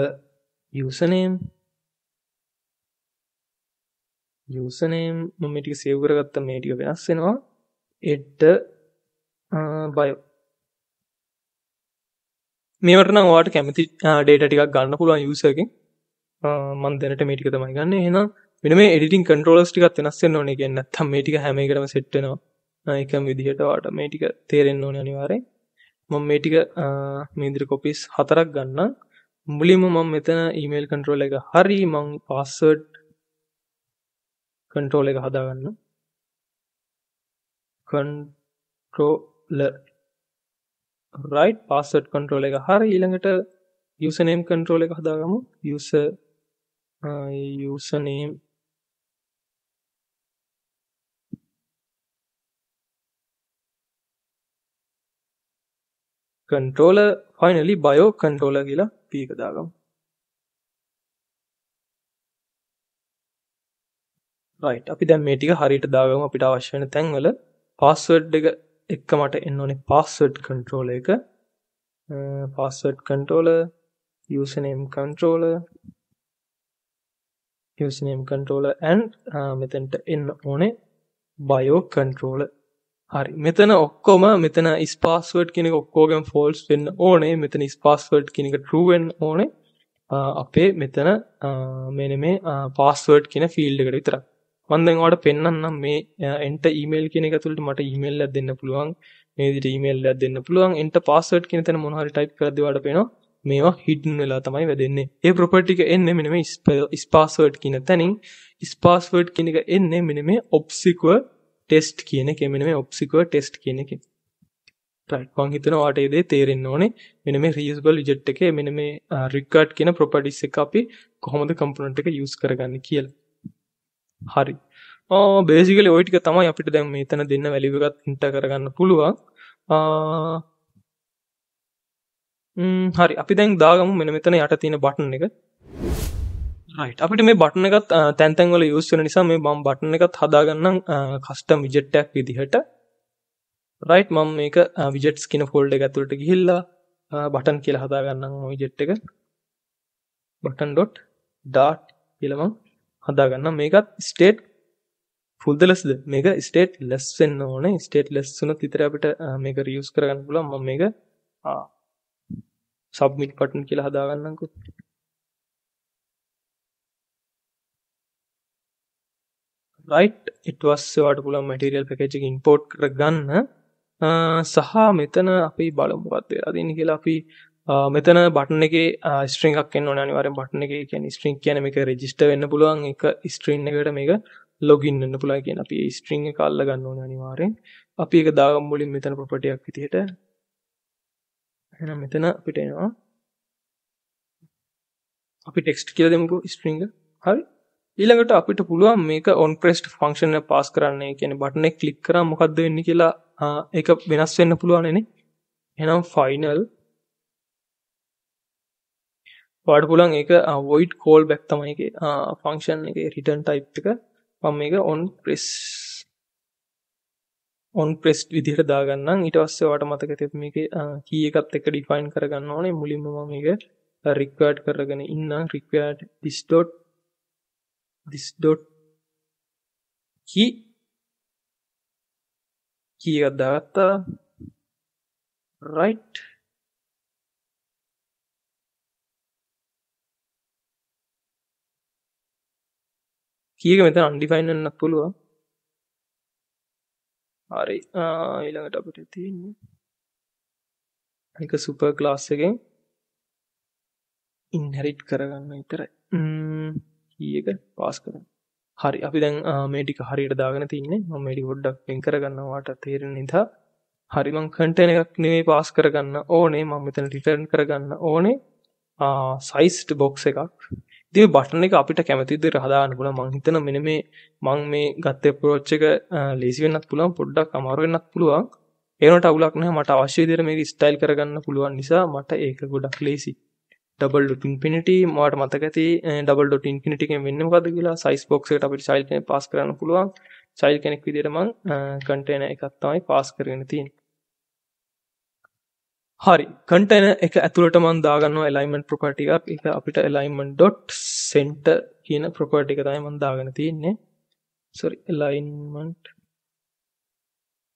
username. username මම මේ ටික save කරගත්තා. මේ ටික වෙනස් වෙනවා. enter bio. මේවට නම් ඔයාලට කැමති data ටිකක් ගන්න පුළුවන් user එකෙන්. මම දැනට මේ ටික තමයි ගන්න. එහෙනම් මෙන්න මේ එඩිටින් කන්ට්‍රෝලර්ස් ටිකත් වෙනස් වෙන්න ඕනේ. කියන්නේ නැත්තම් මේ ටික හැම එකටම සෙට් වෙනවා එකම විදිහට. ඔයාලට මේ ටික තේරෙන්න ඕනේ අනිවාර්යෙන්. මම මේ ටික මේ විදිහට කොපීස් හතරක් ගන්නම්. මුලින්ම මම මෙතන ඊමේල් කන්ට්‍රෝල් එක හරි මම පාස්වර්ඩ් කන්ට්‍රෝල් එක හදා ගන්නම්. කන්ට්‍රෝලර් right password control එක හරි ඊළඟට username control එක හදාගමු. user uh, username controller finally bio controller කියලා p එක දාගමු. right අපි දැන් මේ ටික හරියට දාගමු. අපිට අවශ්‍ය වෙන තැන්වල password එක एक मट इन password control password control username control username control and मेतन इन बायो कंट्रोल हर मेतन मेतन इस पासवर्ड की फॉल्स ओने मेतन इस पासवर्ड की ट्रू एन ओने अपे मेतन मेन में पासवर्ड की फील्ड वितर मंद पेन्न मे एंट इमेल की मट इमेल दिन पुलवांग मे इमेल दिन पुलवांग एंट पासवर्ड की मनोहर टाइप कर पेनो मेवा हिडन तम वेन्ने ये प्रॉपर्टी के एन्ने मिनमे इस पासवर्ड की तनी इस पासवर्ड की एन्ने मिनमे ऑब्स्क्योर टेस्ट किए के मिनमे ऑब्स्क्योर टेस्ट किए के वांगितना वाट ये तेरे मिनमे रीयूजेबल विजेट के मिनमे रिकॉर्ड की प्रॉपर्टीज कोहमद कंपोनेंट के यूज करगाने किया හරි. ආ බේසිකලි ඔය ටික තමයි අපිට දැන් මෙතන දෙන්න වැලියු එකක් එන්ටර් කරගන්න පුළුවන්. ආ ම්ම් හරි. අපි දැන් දාගමු මෙන්න මෙතන යට තියෙන බටන් එක. right අපිට මේ බටන් එකත් තැන් තැන් වල යූස් වෙන නිසා මේ මම බටන් එකත් හදාගන්නම් කස්ටම් විජට් එකක් විදිහට. right මම මේක widgets කියන folder එක ඇතුළට ගිහිල්ලා බටන් කියලා හදාගන්නම් ඔය widget එක. button.dart කියලා මම හදාගන්න. මේකත් ස්ටේට් ෆුල් දලස්ද මේක ස්ටේට් ලෙස් වෙන්න ඕනේ. ස්ටේට් ලෙස් වුණොත් විතර අපිට මේක රියුස් කරගන්න පුළුවන්. මම මේක ආ සබ්මිට් බටන් කියලා හදාගන්නම්කෝ. right it was ඒවට පුළුවන් material package එක import කරගන්න. සහ මෙතන අපි බලමු මොකක්ද වෙලා තියෙන්නේ කියලා. අපි මෙතන බටන් එකේ ස්ට්‍රින්ග් එකක් එන්න ඕනේ අනිවාර්යෙන්. බටන් එකේ කියන්නේ ස්ට්‍රින්ග් කියන්නේ මේක රෙජිස්ටර් වෙන්න පුළුවන් එක ස්ට්‍රින්ග් එකකට මේක ලොගින් වෙන්න පුළුවන් කියන අපි මේ ස්ට්‍රින්ග් එක අල්ල ගන්න ඕනේ අනිවාර්යෙන්. අපි ඒක දාගමු මුලින් මෙතන ප්‍රොපර්ටි එකක් විදිහට. එහෙනම් මෙතන අපිට එනවා අපි ටෙක්ස්ට් කියලා දෙමුකෝ ස්ට්‍රින්ග්. හරි. ඊළඟට අපිට පුළුවන් මේක on pressed function එක පාස් කරන්න. ඒ කියන්නේ බටන් එක ක්ලික් කරාම මොකද්ද වෙන්නේ කියලා ඒක වෙනස් වෙන්න පුළුවන් නේ. එහෙනම් final वाट पुलांग एक void callback तमाई के function के return type का हम एक on press on press विधिर दागन ना इट वास्ते वाट माता के तेरे में के की एक अब तक define करेगा ना उन्हें मूली में हम एक required करेगा ने इन्ना required this dot this dot की की एक दागता right ඊක මෙතන undefined වෙන්නත් පුළුවන්. හරි. ඊළඟට අපිට තියෙන්නේ එක සුපර් ක්ලාස් එකෙන් ඉන්හෙරිට් කරගන්න විතරයි. ම්ම් ඊයක පාස් කරන්න. හරි. අපි දැන් මේ ටික හරියට දාගෙන තින්නේ. මම මේ ටික පොඩ්ඩක් වෙන් කරගන්නවා වාට තේරෙන නිසා. හරි. මම කන්ටේනර් එකක් නෙමෙයි පාස් කරගන්න ඕනේ. මම මෙතන රිටර්න් කරගන්න ඕනේ sized box එකක්. ඉතින් බටන් එක අපිට කැමති විදිහට හදාගන්න පුළුවන්. මම හිතන මෙන්න මේ මම මේ ගත්ත approach එක ලේසි වෙන්නත් පුළුවන්, පොඩ්ඩක් අමාරු වෙන්නත් පුළුවන්. ඒනට අවුලක් නැහැ. මට අවශ්‍ය විදිහට මේක ස්ටයිල් කරගන්න පුළුවන් නිසා මට ඒක ගොඩක් ලේසි. double dot infinity මට මතක ඇති double dot infinity එකෙන් වෙන්නේ මොකද්ද කියලා size box එකට අපිට child කෙනෙක් pass කරන්න පුළුවන්. child කෙනෙක් විදිහට මම container එකක් තමයි pass කරගෙන තියෙන්නේ. හරි. container එක ඇතුළට මම දාගන්නවා alignment property එකක්. ඒක අපිට alignment.center කියන property එක තමයි මම දාගෙන තියෙන්නේ. sorry alignment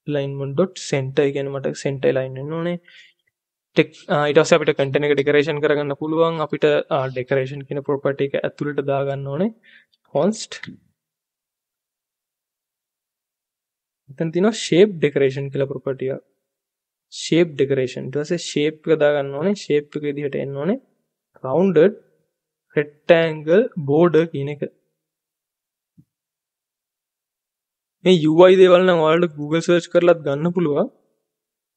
alignment.center කියන්නේ මට center align වෙන්න ඕනේ. ඊට පස්සේ අපිට කන්ටේනර් එක ඩෙකරේෂන් කරගන්න පුළුවන්. අපිට ඩෙකරේෂන් කියන ප්‍රොපර්ටි එක ඇතුළට දාගන්න ඕනේ. const එතන තියෙනවා shape decoration කියලා property එක. shape decoration. ඊට පස්සේ shape එක දාගන්න ඕනේ. shape එක විදිහට එන්න ඕනේ. rounded rectangle border කියන එක. මේ U I දේවල් නම් ඔයාලට Google search කරලත් ගන්න පුළුවන්.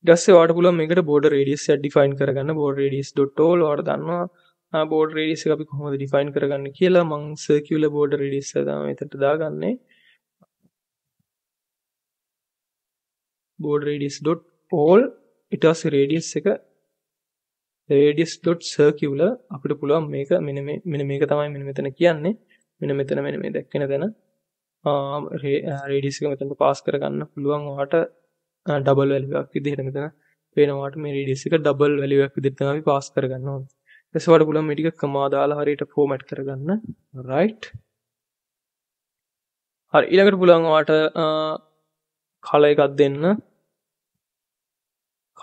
ඊට පස්සේ ඔයාලට පුළුවන් මේකට border radius එක define කරගන්න. border radius.all ඔයාලට දන්නවා. ආ border radius එක අපි කොහොමද define කරගන්නේ කියලා. මම circular border radius එක තමයි එතනට දාගන්නේ. border radius dot all ඊට පස්සේ radius එක radius dot circular අපිට පුළුවන් මේක මෙන්න මේ මෙන්න මේක තමයි මෙන්න මෙතන කියන්නේ. මෙන්න මෙතන මෙන්න මේ දැක්කන තැන radius එක මෙතනට pass කරගන්න පුළුවන්. ඔයාට double value එකක් විදිහට මෙතන පේනවාට මේ radius එක double value එකක් විදිහට තමයි pass කරගන්න ඕනේ. ඊට පස්සේ පුළුවන් මේ ටික comma දාලා හරියට format කරගන්න. right හරි ඊළඟට පුළුවන් ඔයාට color එකක් දෙන්න.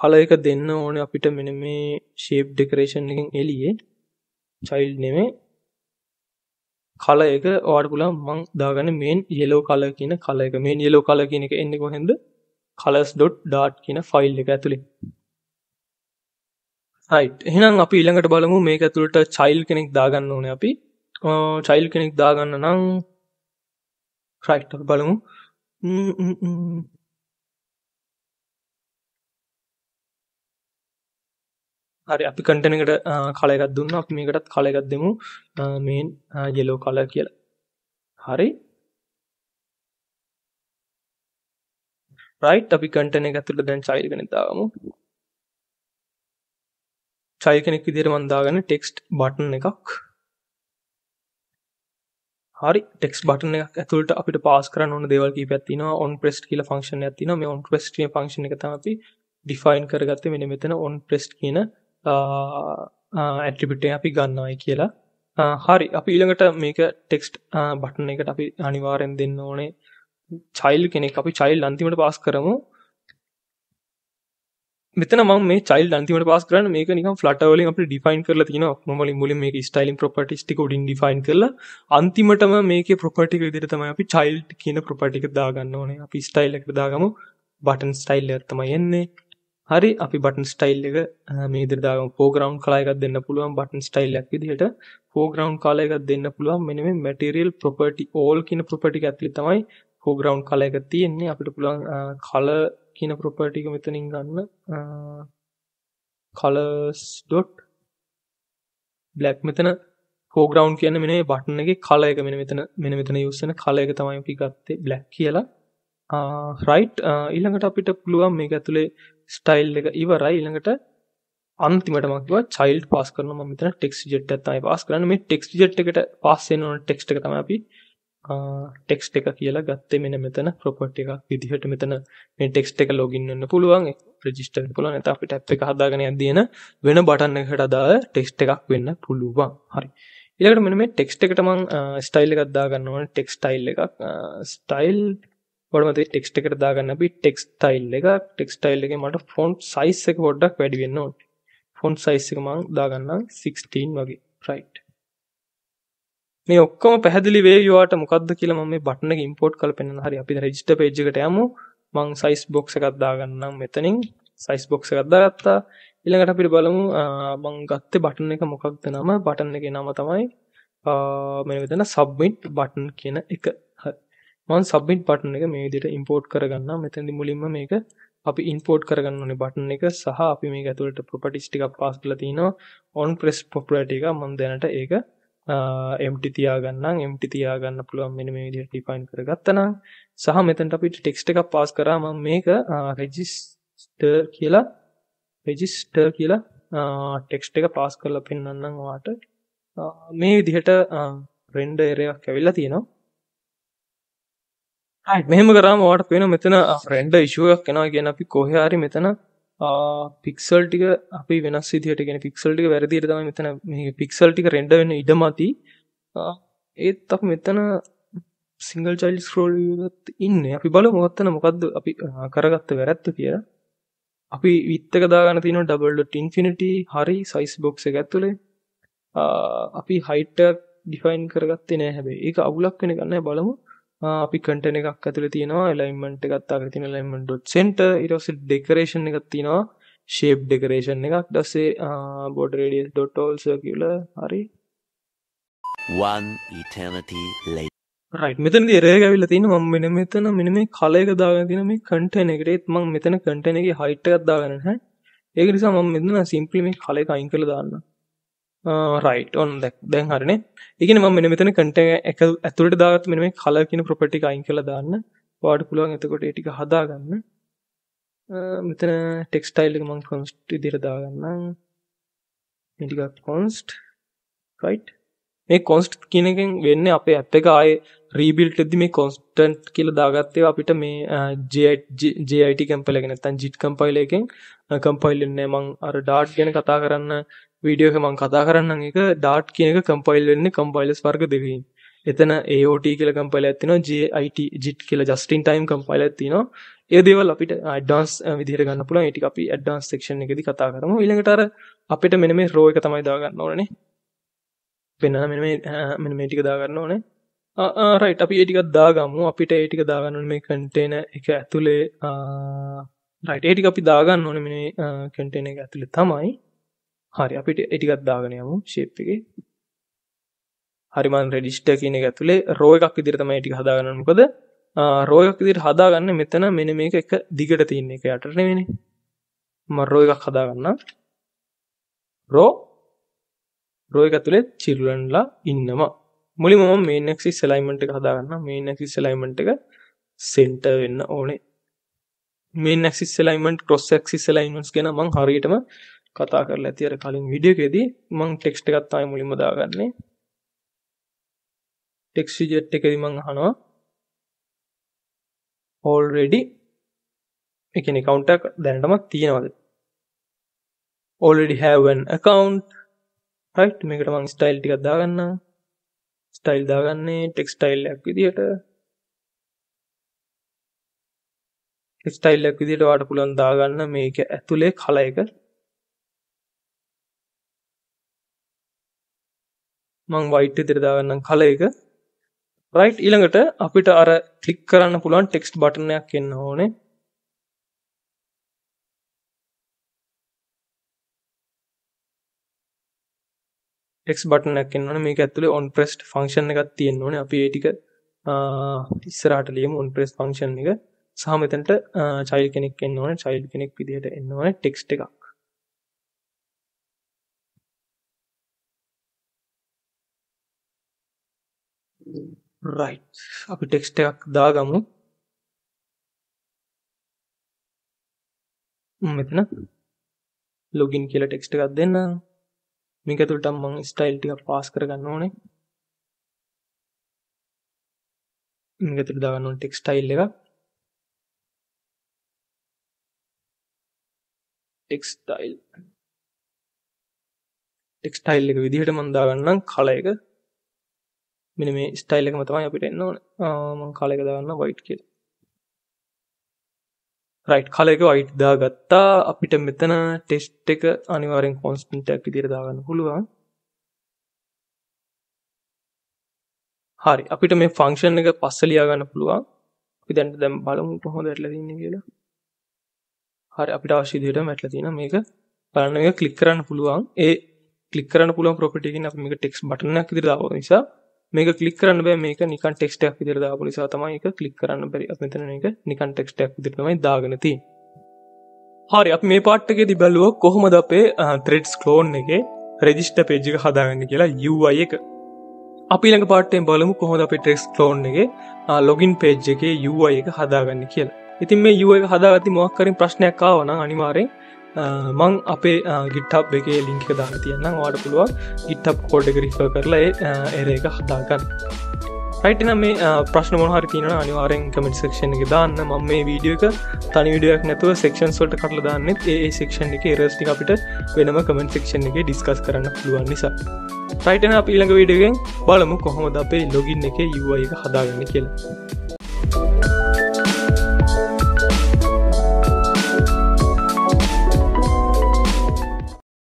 color එක දෙන්න ඕනේ අපිට මෙන්න මේ shape decoration එකෙන් එළියේ child නෙමෙයි color එක ඔයාලට පුළුවන් මම දාගන්න main yellow color කියන color එක. main yellow color කියන එක එන්නේ කොහෙන්ද? colors.dart කියන file එක ඇතුලේ. right එහෙනම් අපි ඊළඟට බලමු මේක ඇතුළට child කෙනෙක් දාගන්න ඕනේ අපි. child කෙනෙක් දාගන්න නම් right අපි බලමු. Mm -mm. හරි අපි කන්ටේනර් එකට කලර් එකක් දුන්නා. අපි මේකටත් කලර් එකක් දෙමු. මේන් yellow color කියලා. හරි right අපි කන්ටේනර් එක ඇතුළට දැන් child කෙනෙක් දාගමු. child කෙනෙක් විදිහට මම දාගන්නේ text button එකක්. හරි text button එකක් ඇතුළට අපිට pass කරන්න ඕන දේවල් කීපයක් තියෙනවා. on pressed කියලා function එකක් තියෙනවා. මේ on pressed කියන function එක තමයි අපි define කරගත්තේ. මෙන්න මෙතන on pressed කියන attribute එක අපි ගන්නවයි කියලා. හරි අපි ඊළඟට මේක text button එකට අපි අනිවාර්යෙන් දෙන්න ඕනේ child කෙනෙක්. අපි child අන්තිමට pass කරමු. මෙතන මම මේ child අන්තිමට pass කරන්නේ මේක නිකන් flutter වලින් අපිට define කරලා තිනවා. මම වලින් මුලින් මේක styling properties ටික උඩින් define කරලා අන්තිමටම මේකේ property එක විදිහට තමයි අපි child කියන property එක දාගන්න ඕනේ. අපි style එකට දාගමු. button style එක තමයි එන්නේ. හරි අපි button style එක මේ විදිහට දාගමු. foreground color එකක් දෙන්න පුළුවන් button style එකක් විදිහට. foreground color එකක් දෙන්න පුළුවන් මෙන්න මේ material property all කියන property එක ඇතුලේ තමයි foreground color එක තියෙන්නේ. අපිට පුළුවන් color කියන property එක මෙතනින් ගන්න. colors dot black මෙතන foreground කියන්නේ මෙන්න මේ button එකේ color එක මෙන්න මෙතන මෙන්න මෙතන use වෙන color එක තමයි අපි ගත්තේ black කියලා. right ඊළඟට අපිට පුළුවන් මේක ඇතුලේ style එක ඉවරයි. ඊළඟට අන්තිමට මම කිව්වා child pass කරනවා. මම මෙතන text widget එකක් තමයි pass කරන්නේ. මේ text widget එකට pass වෙන ඕන text එක තමයි අපි ටෙක්ස්ට් එක කියලා ගත්තේ. මෙන්න මෙතන property එකක් විදිහට මෙතන මේ ටෙක්ස්ට් එක login වෙන්න පුළුවන්, register වෙන්න පුළුවන්. නැත්නම් අපිට app එක හදාගෙන යද්දී වෙන බටන් එකකට අදාළ ටෙක්ස්ට් එකක් වෙන්න පුළුවන්. හරි. ඊළඟට මෙන්න මේ ටෙක්ස්ට් එකට මම style එකක් දාගන්න ඕනේ. text style එකක්. style වලමතේ ටෙක්ස්ට් එකට දාගන්න අපි text style එකක්. text style එකේ මට font size එක පොඩ්ඩක් වැඩි වෙන්න ඕනේ. font size එක මම දාගන්නම් sixteen වගේ. right. මේ ඔක්කොම පැහැදිලි වේවි ඔයාලට මොකද්ද කියලා. මම මේ බටන් එක import කරලා පෙන්නන්න. හරි අපි register page එකට යමු. මම size box එකක් දාගන්නම් මෙතනින්. size box එකක් දාගත්තා. ඊළඟට අපිට බලමු මම ගත්තේ බටන් එක මොකක්ද නම. බටන් එකේ නම තමයි මෙන්න මෙතන submit button කියන එක. මම submit button එක මේ විදිහට import කරගන්නම්. මෙතනදී මුලින්ම මේක අපි import කරගන්න ඕනේ button එක. සහ අපි මේක ඇතුළට properties ටිකක් pass කරලා තිනවා. on press property එක මම දැනට ඒක empty තියාගන්නම්. empty තියාගන්න පුළුවන් මෙන්න මේ විදිහට define කරගත්තා නම්. සහ මෙතනට අපිට text එකක් pass කරා. මම මේක register කියලා register කියලා text එක pass කරලා පෙන්නන්නම් ඔයාලට. මේ විදිහට render error එකක් ඇවිල්ලා තියෙනවා. right මෙහෙම කරාම ඔයාලට පේනවා මෙතන render issue එකක් එනවා. කියන්නේ අපි කොහේ හරි මෙතන පික්සල් ටික අපි වෙනස් විදිහට කියන්නේ පික්සල් ටික වැරදියට තමයි මෙතන මේ පික්සල් ටික රෙන්ඩර් වෙන්න ඉඩම ඇති. ඒත් අපි මෙතන සිංගල් චයිල්ඩ් ස්ක්‍රෝල් view එකත් ඉන්නේ. අපි බලමු ඔතන මොකද්ද අපි කරගත්ත වැරද්ද කියලා. අපි width එක දාගන්න තියෙනවා double dot infinity හරි size box එක ඇතුලේ අපි height එක define කරගත්තේ නැහැ හැබැයි ඒක අවුලක් වෙන එක නෑ බලමු අපි content එකක් ඇතුලේ තියෙනවා alignment එකක් දාගෙන තියෙන alignment.center ඊට පස්සේ decoration එකක් තියෙනවා shape decoration එකක් ඊට පස්සේ border radius.all circular හරි one eternity later right මෙතනදී error එක ඇවිල්ලා තියෙනවා මම මෙන්න මෙතන මෙන්න මේ color එක දාගෙන තියෙන මේ content එකට ඒත් මම මෙතන content එකේ height එකක් දාගෙන නැහැ ඒක නිසා මම මෙතන simply මේ color එක අයින් කරලා දාන්නම් right on දැන් හරිනේ ඒ කියන්නේ මම මෙන්න මෙතන content එක ඇතුළට දාගත්ත මෙන්න මේ color කියන property එක අයින් කරලා දාන්න ඔයාලට පුළුවන් එතකොට ඒ ටික හදාගන්න මෙතන text style එක මම const විදිහට දාගන්නම් මේ ටික const right මේ const කියන එකෙන් වෙන්නේ අපේ app එක ආයේ rebuild වෙද්දි මේ constant කියලා දාගත්තේ අපිට මේ ජේ ආයි ටී compile එක නැත්නම් git compile එකෙන් compile වෙන්නේ මම අර dart ගැන කතා කරන්න වීඩියෝ එක මම කතා කරන්නම් ඒක dart කියන එක compile වෙන්නේ compilers වර්ග දෙකකින්. එතන AOT කියලා compiler එකක් තියෙනවා ජේ ආයි ටී git කියලා just in time compiler එකක් තියෙනවා. ඒ දේවල් අපිට advanced විදිහට ගන්න පුළුවන්. ඒ ටික අපි advanced section එකේදී කතා කරමු. ඊළඟට අර අපිට මෙන්න මේ row එක තමයි දාගන්න ඕනේ නේ. වෙනවා මෙන්න මේ මෙන්න මේ ටික දා ගන්න ඕනේ. ආ රයිට් අපි ඒ ටිකක් දාගමු. අපිට ඒ ටික දා ගන්න ඕනේ මේ container එක ඇතුලේ රයිට් ඒ ටික අපි දා ගන්න ඕනේ මේ container එක ඇතුලේ තමයි. හරි අපිට ඒ ටිකක් දාගෙන යමු shape එකේ. හරි මම register කියන එක ඇතුලේ row එකක් විදිහට තමයි ඒ ටික හදා ගන්න ඕනේ. මොකද row එකක් විදිහට හදා ගන්න මෙතන මෙන්න මේක එක දිගට තියෙන එක යට නෙවෙයිනේ. මම row එකක් හදා ගන්නම්. row row එක ඇතුලේ children ලා ඉන්නවා. මුලින්ම මම main axis alignment එක හදාගන්නම්. main axis alignment එක center වෙන්න ඕනේ. main axis alignment cross axis alignments ගැන මම හරියටම කතා කරලා ඇති අර කලින් වීඩියෝ එකේදී. මම text එකක් තමයි මුලින්ම දාගන්නේ. text widget එකේදී මම අහනවා already ඒ කියන්නේ account එක දැනටමත් තියෙනවද? already have an account right මේකට මම ස්ටයිල් ටිකක් දාගන්නම් ස්ටයිල් දාගන්නේ ටෙක්ස්ට් ස්ටයිල් එකක් විදියට ටෙක්ස්ට් ස්ටයිල් එකක් විදියට ඔයාලට පුළුවන් දාගන්න මේක ඇතුලේ color එක මම white විදියට දාගන්නම් color එක right ඊළඟට අපිට අර click කරන්න පුළුවන් text button එකක් එන්න ඕනේ text button එකක් එන්න ඕනේ මේක ඇතුලේ on pressed function එකක් තියෙන්න ඕනේ අපි ඒ ටික ඉස්සරහට ලියමු on pressed function එක සහ මෙතනට child කෙනෙක් එන්න ඕනේ child කෙනෙක් විදිහට එන්න ඕනේ text එකක් right අපි text එකක් දාගමු මෙතන login කියලා text එකක් දෙන්න මේක ඇතුළට මම ස්ටයිල් ටිකක් පාස් කරගන්න ඕනේ. මේක ඇතුළට දාගන්න ඕනේ ටෙක්ස්ට් ස්ටයිල් එකක්. Text style. ටෙක්ස්ට් ස්ටයිල් එක විදිහට මම දාගන්නම් color එක. මෙන්න මේ ස්ටයිල් එකම තමයි අපිට එන්න ඕනේ. මම color එක දාගන්න white කියලා. right color එක white දාගත්තා අපිට මෙතන text එක අනිවාර්යෙන් constant එකක් විදිහට දාගන්න පුළුවන්. හරි අපිට මේ function එක පස්සේ ලියා ගන්න පුළුවන්. අපි දැන් දැන් බලමු කොහොමද ඇටලා තින්නේ කියලා. හරි අපිට අවශ්‍ය විදිහටම ඇටලා තියෙනවා මේක. බලන්න මේක click කරන්න පුළුවන්. ඒ click කරන්න පුළුවන් property එකකින් අපි මේක text button එකක් විදිහට දාපු නිසා මේක click කරන්න බෑ මේක නිකන් text එකක් විදිහට දාපු නිසා තමයි ඒක click කරන්න බැරි. අපි මෙතන මේක නිකන් text එකක් විදිහට තමයි දාගෙන තියෙන්නේ. හරි අපි මේ part එකේදී බලුවා කොහොමද අපේ threads clone එකේ register page එක හදාගන්නේ කියලා යූ ආයි එක. අපි ඊළඟ part එකෙන් බලමු කොහොමද අපේ threads clone එකේ login page එකේ යූ ආයි එක හදාගන්නේ කියලා. ඉතින් මේ යූ ආයි එක හදාගත්තී මොකක් හරි ප්‍රශ්නයක් ආව නම් අනිවාර්යෙන් මං අපේ GitHub එකේ link එක දාලා තියන්නම් ඔයාලට පුළුවන් GitHub code එක refer කරලා ඒ error එක හදාගන්න. right එහෙනම් මේ ප්‍රශ්න මොනවා හරි තියෙනවා අනිවාර්යෙන් comment section එකේ දාන්න. මම මේ වීඩියෝ එක තනි වීඩියෝ එකක් නැතුව sections වලට කඩලා දාන්නෙත් ඒ ඒ section එකේ errors ටික අපිට වෙනම comment section එකේ discuss කරන්න පුළුවන් නිසා. right එහෙනම් අපි ඊළඟ වීඩියෝ එකෙන් බලමු කොහොමද අපේ login එකේ යූ ආයි එක හදාගන්නේ කියලා.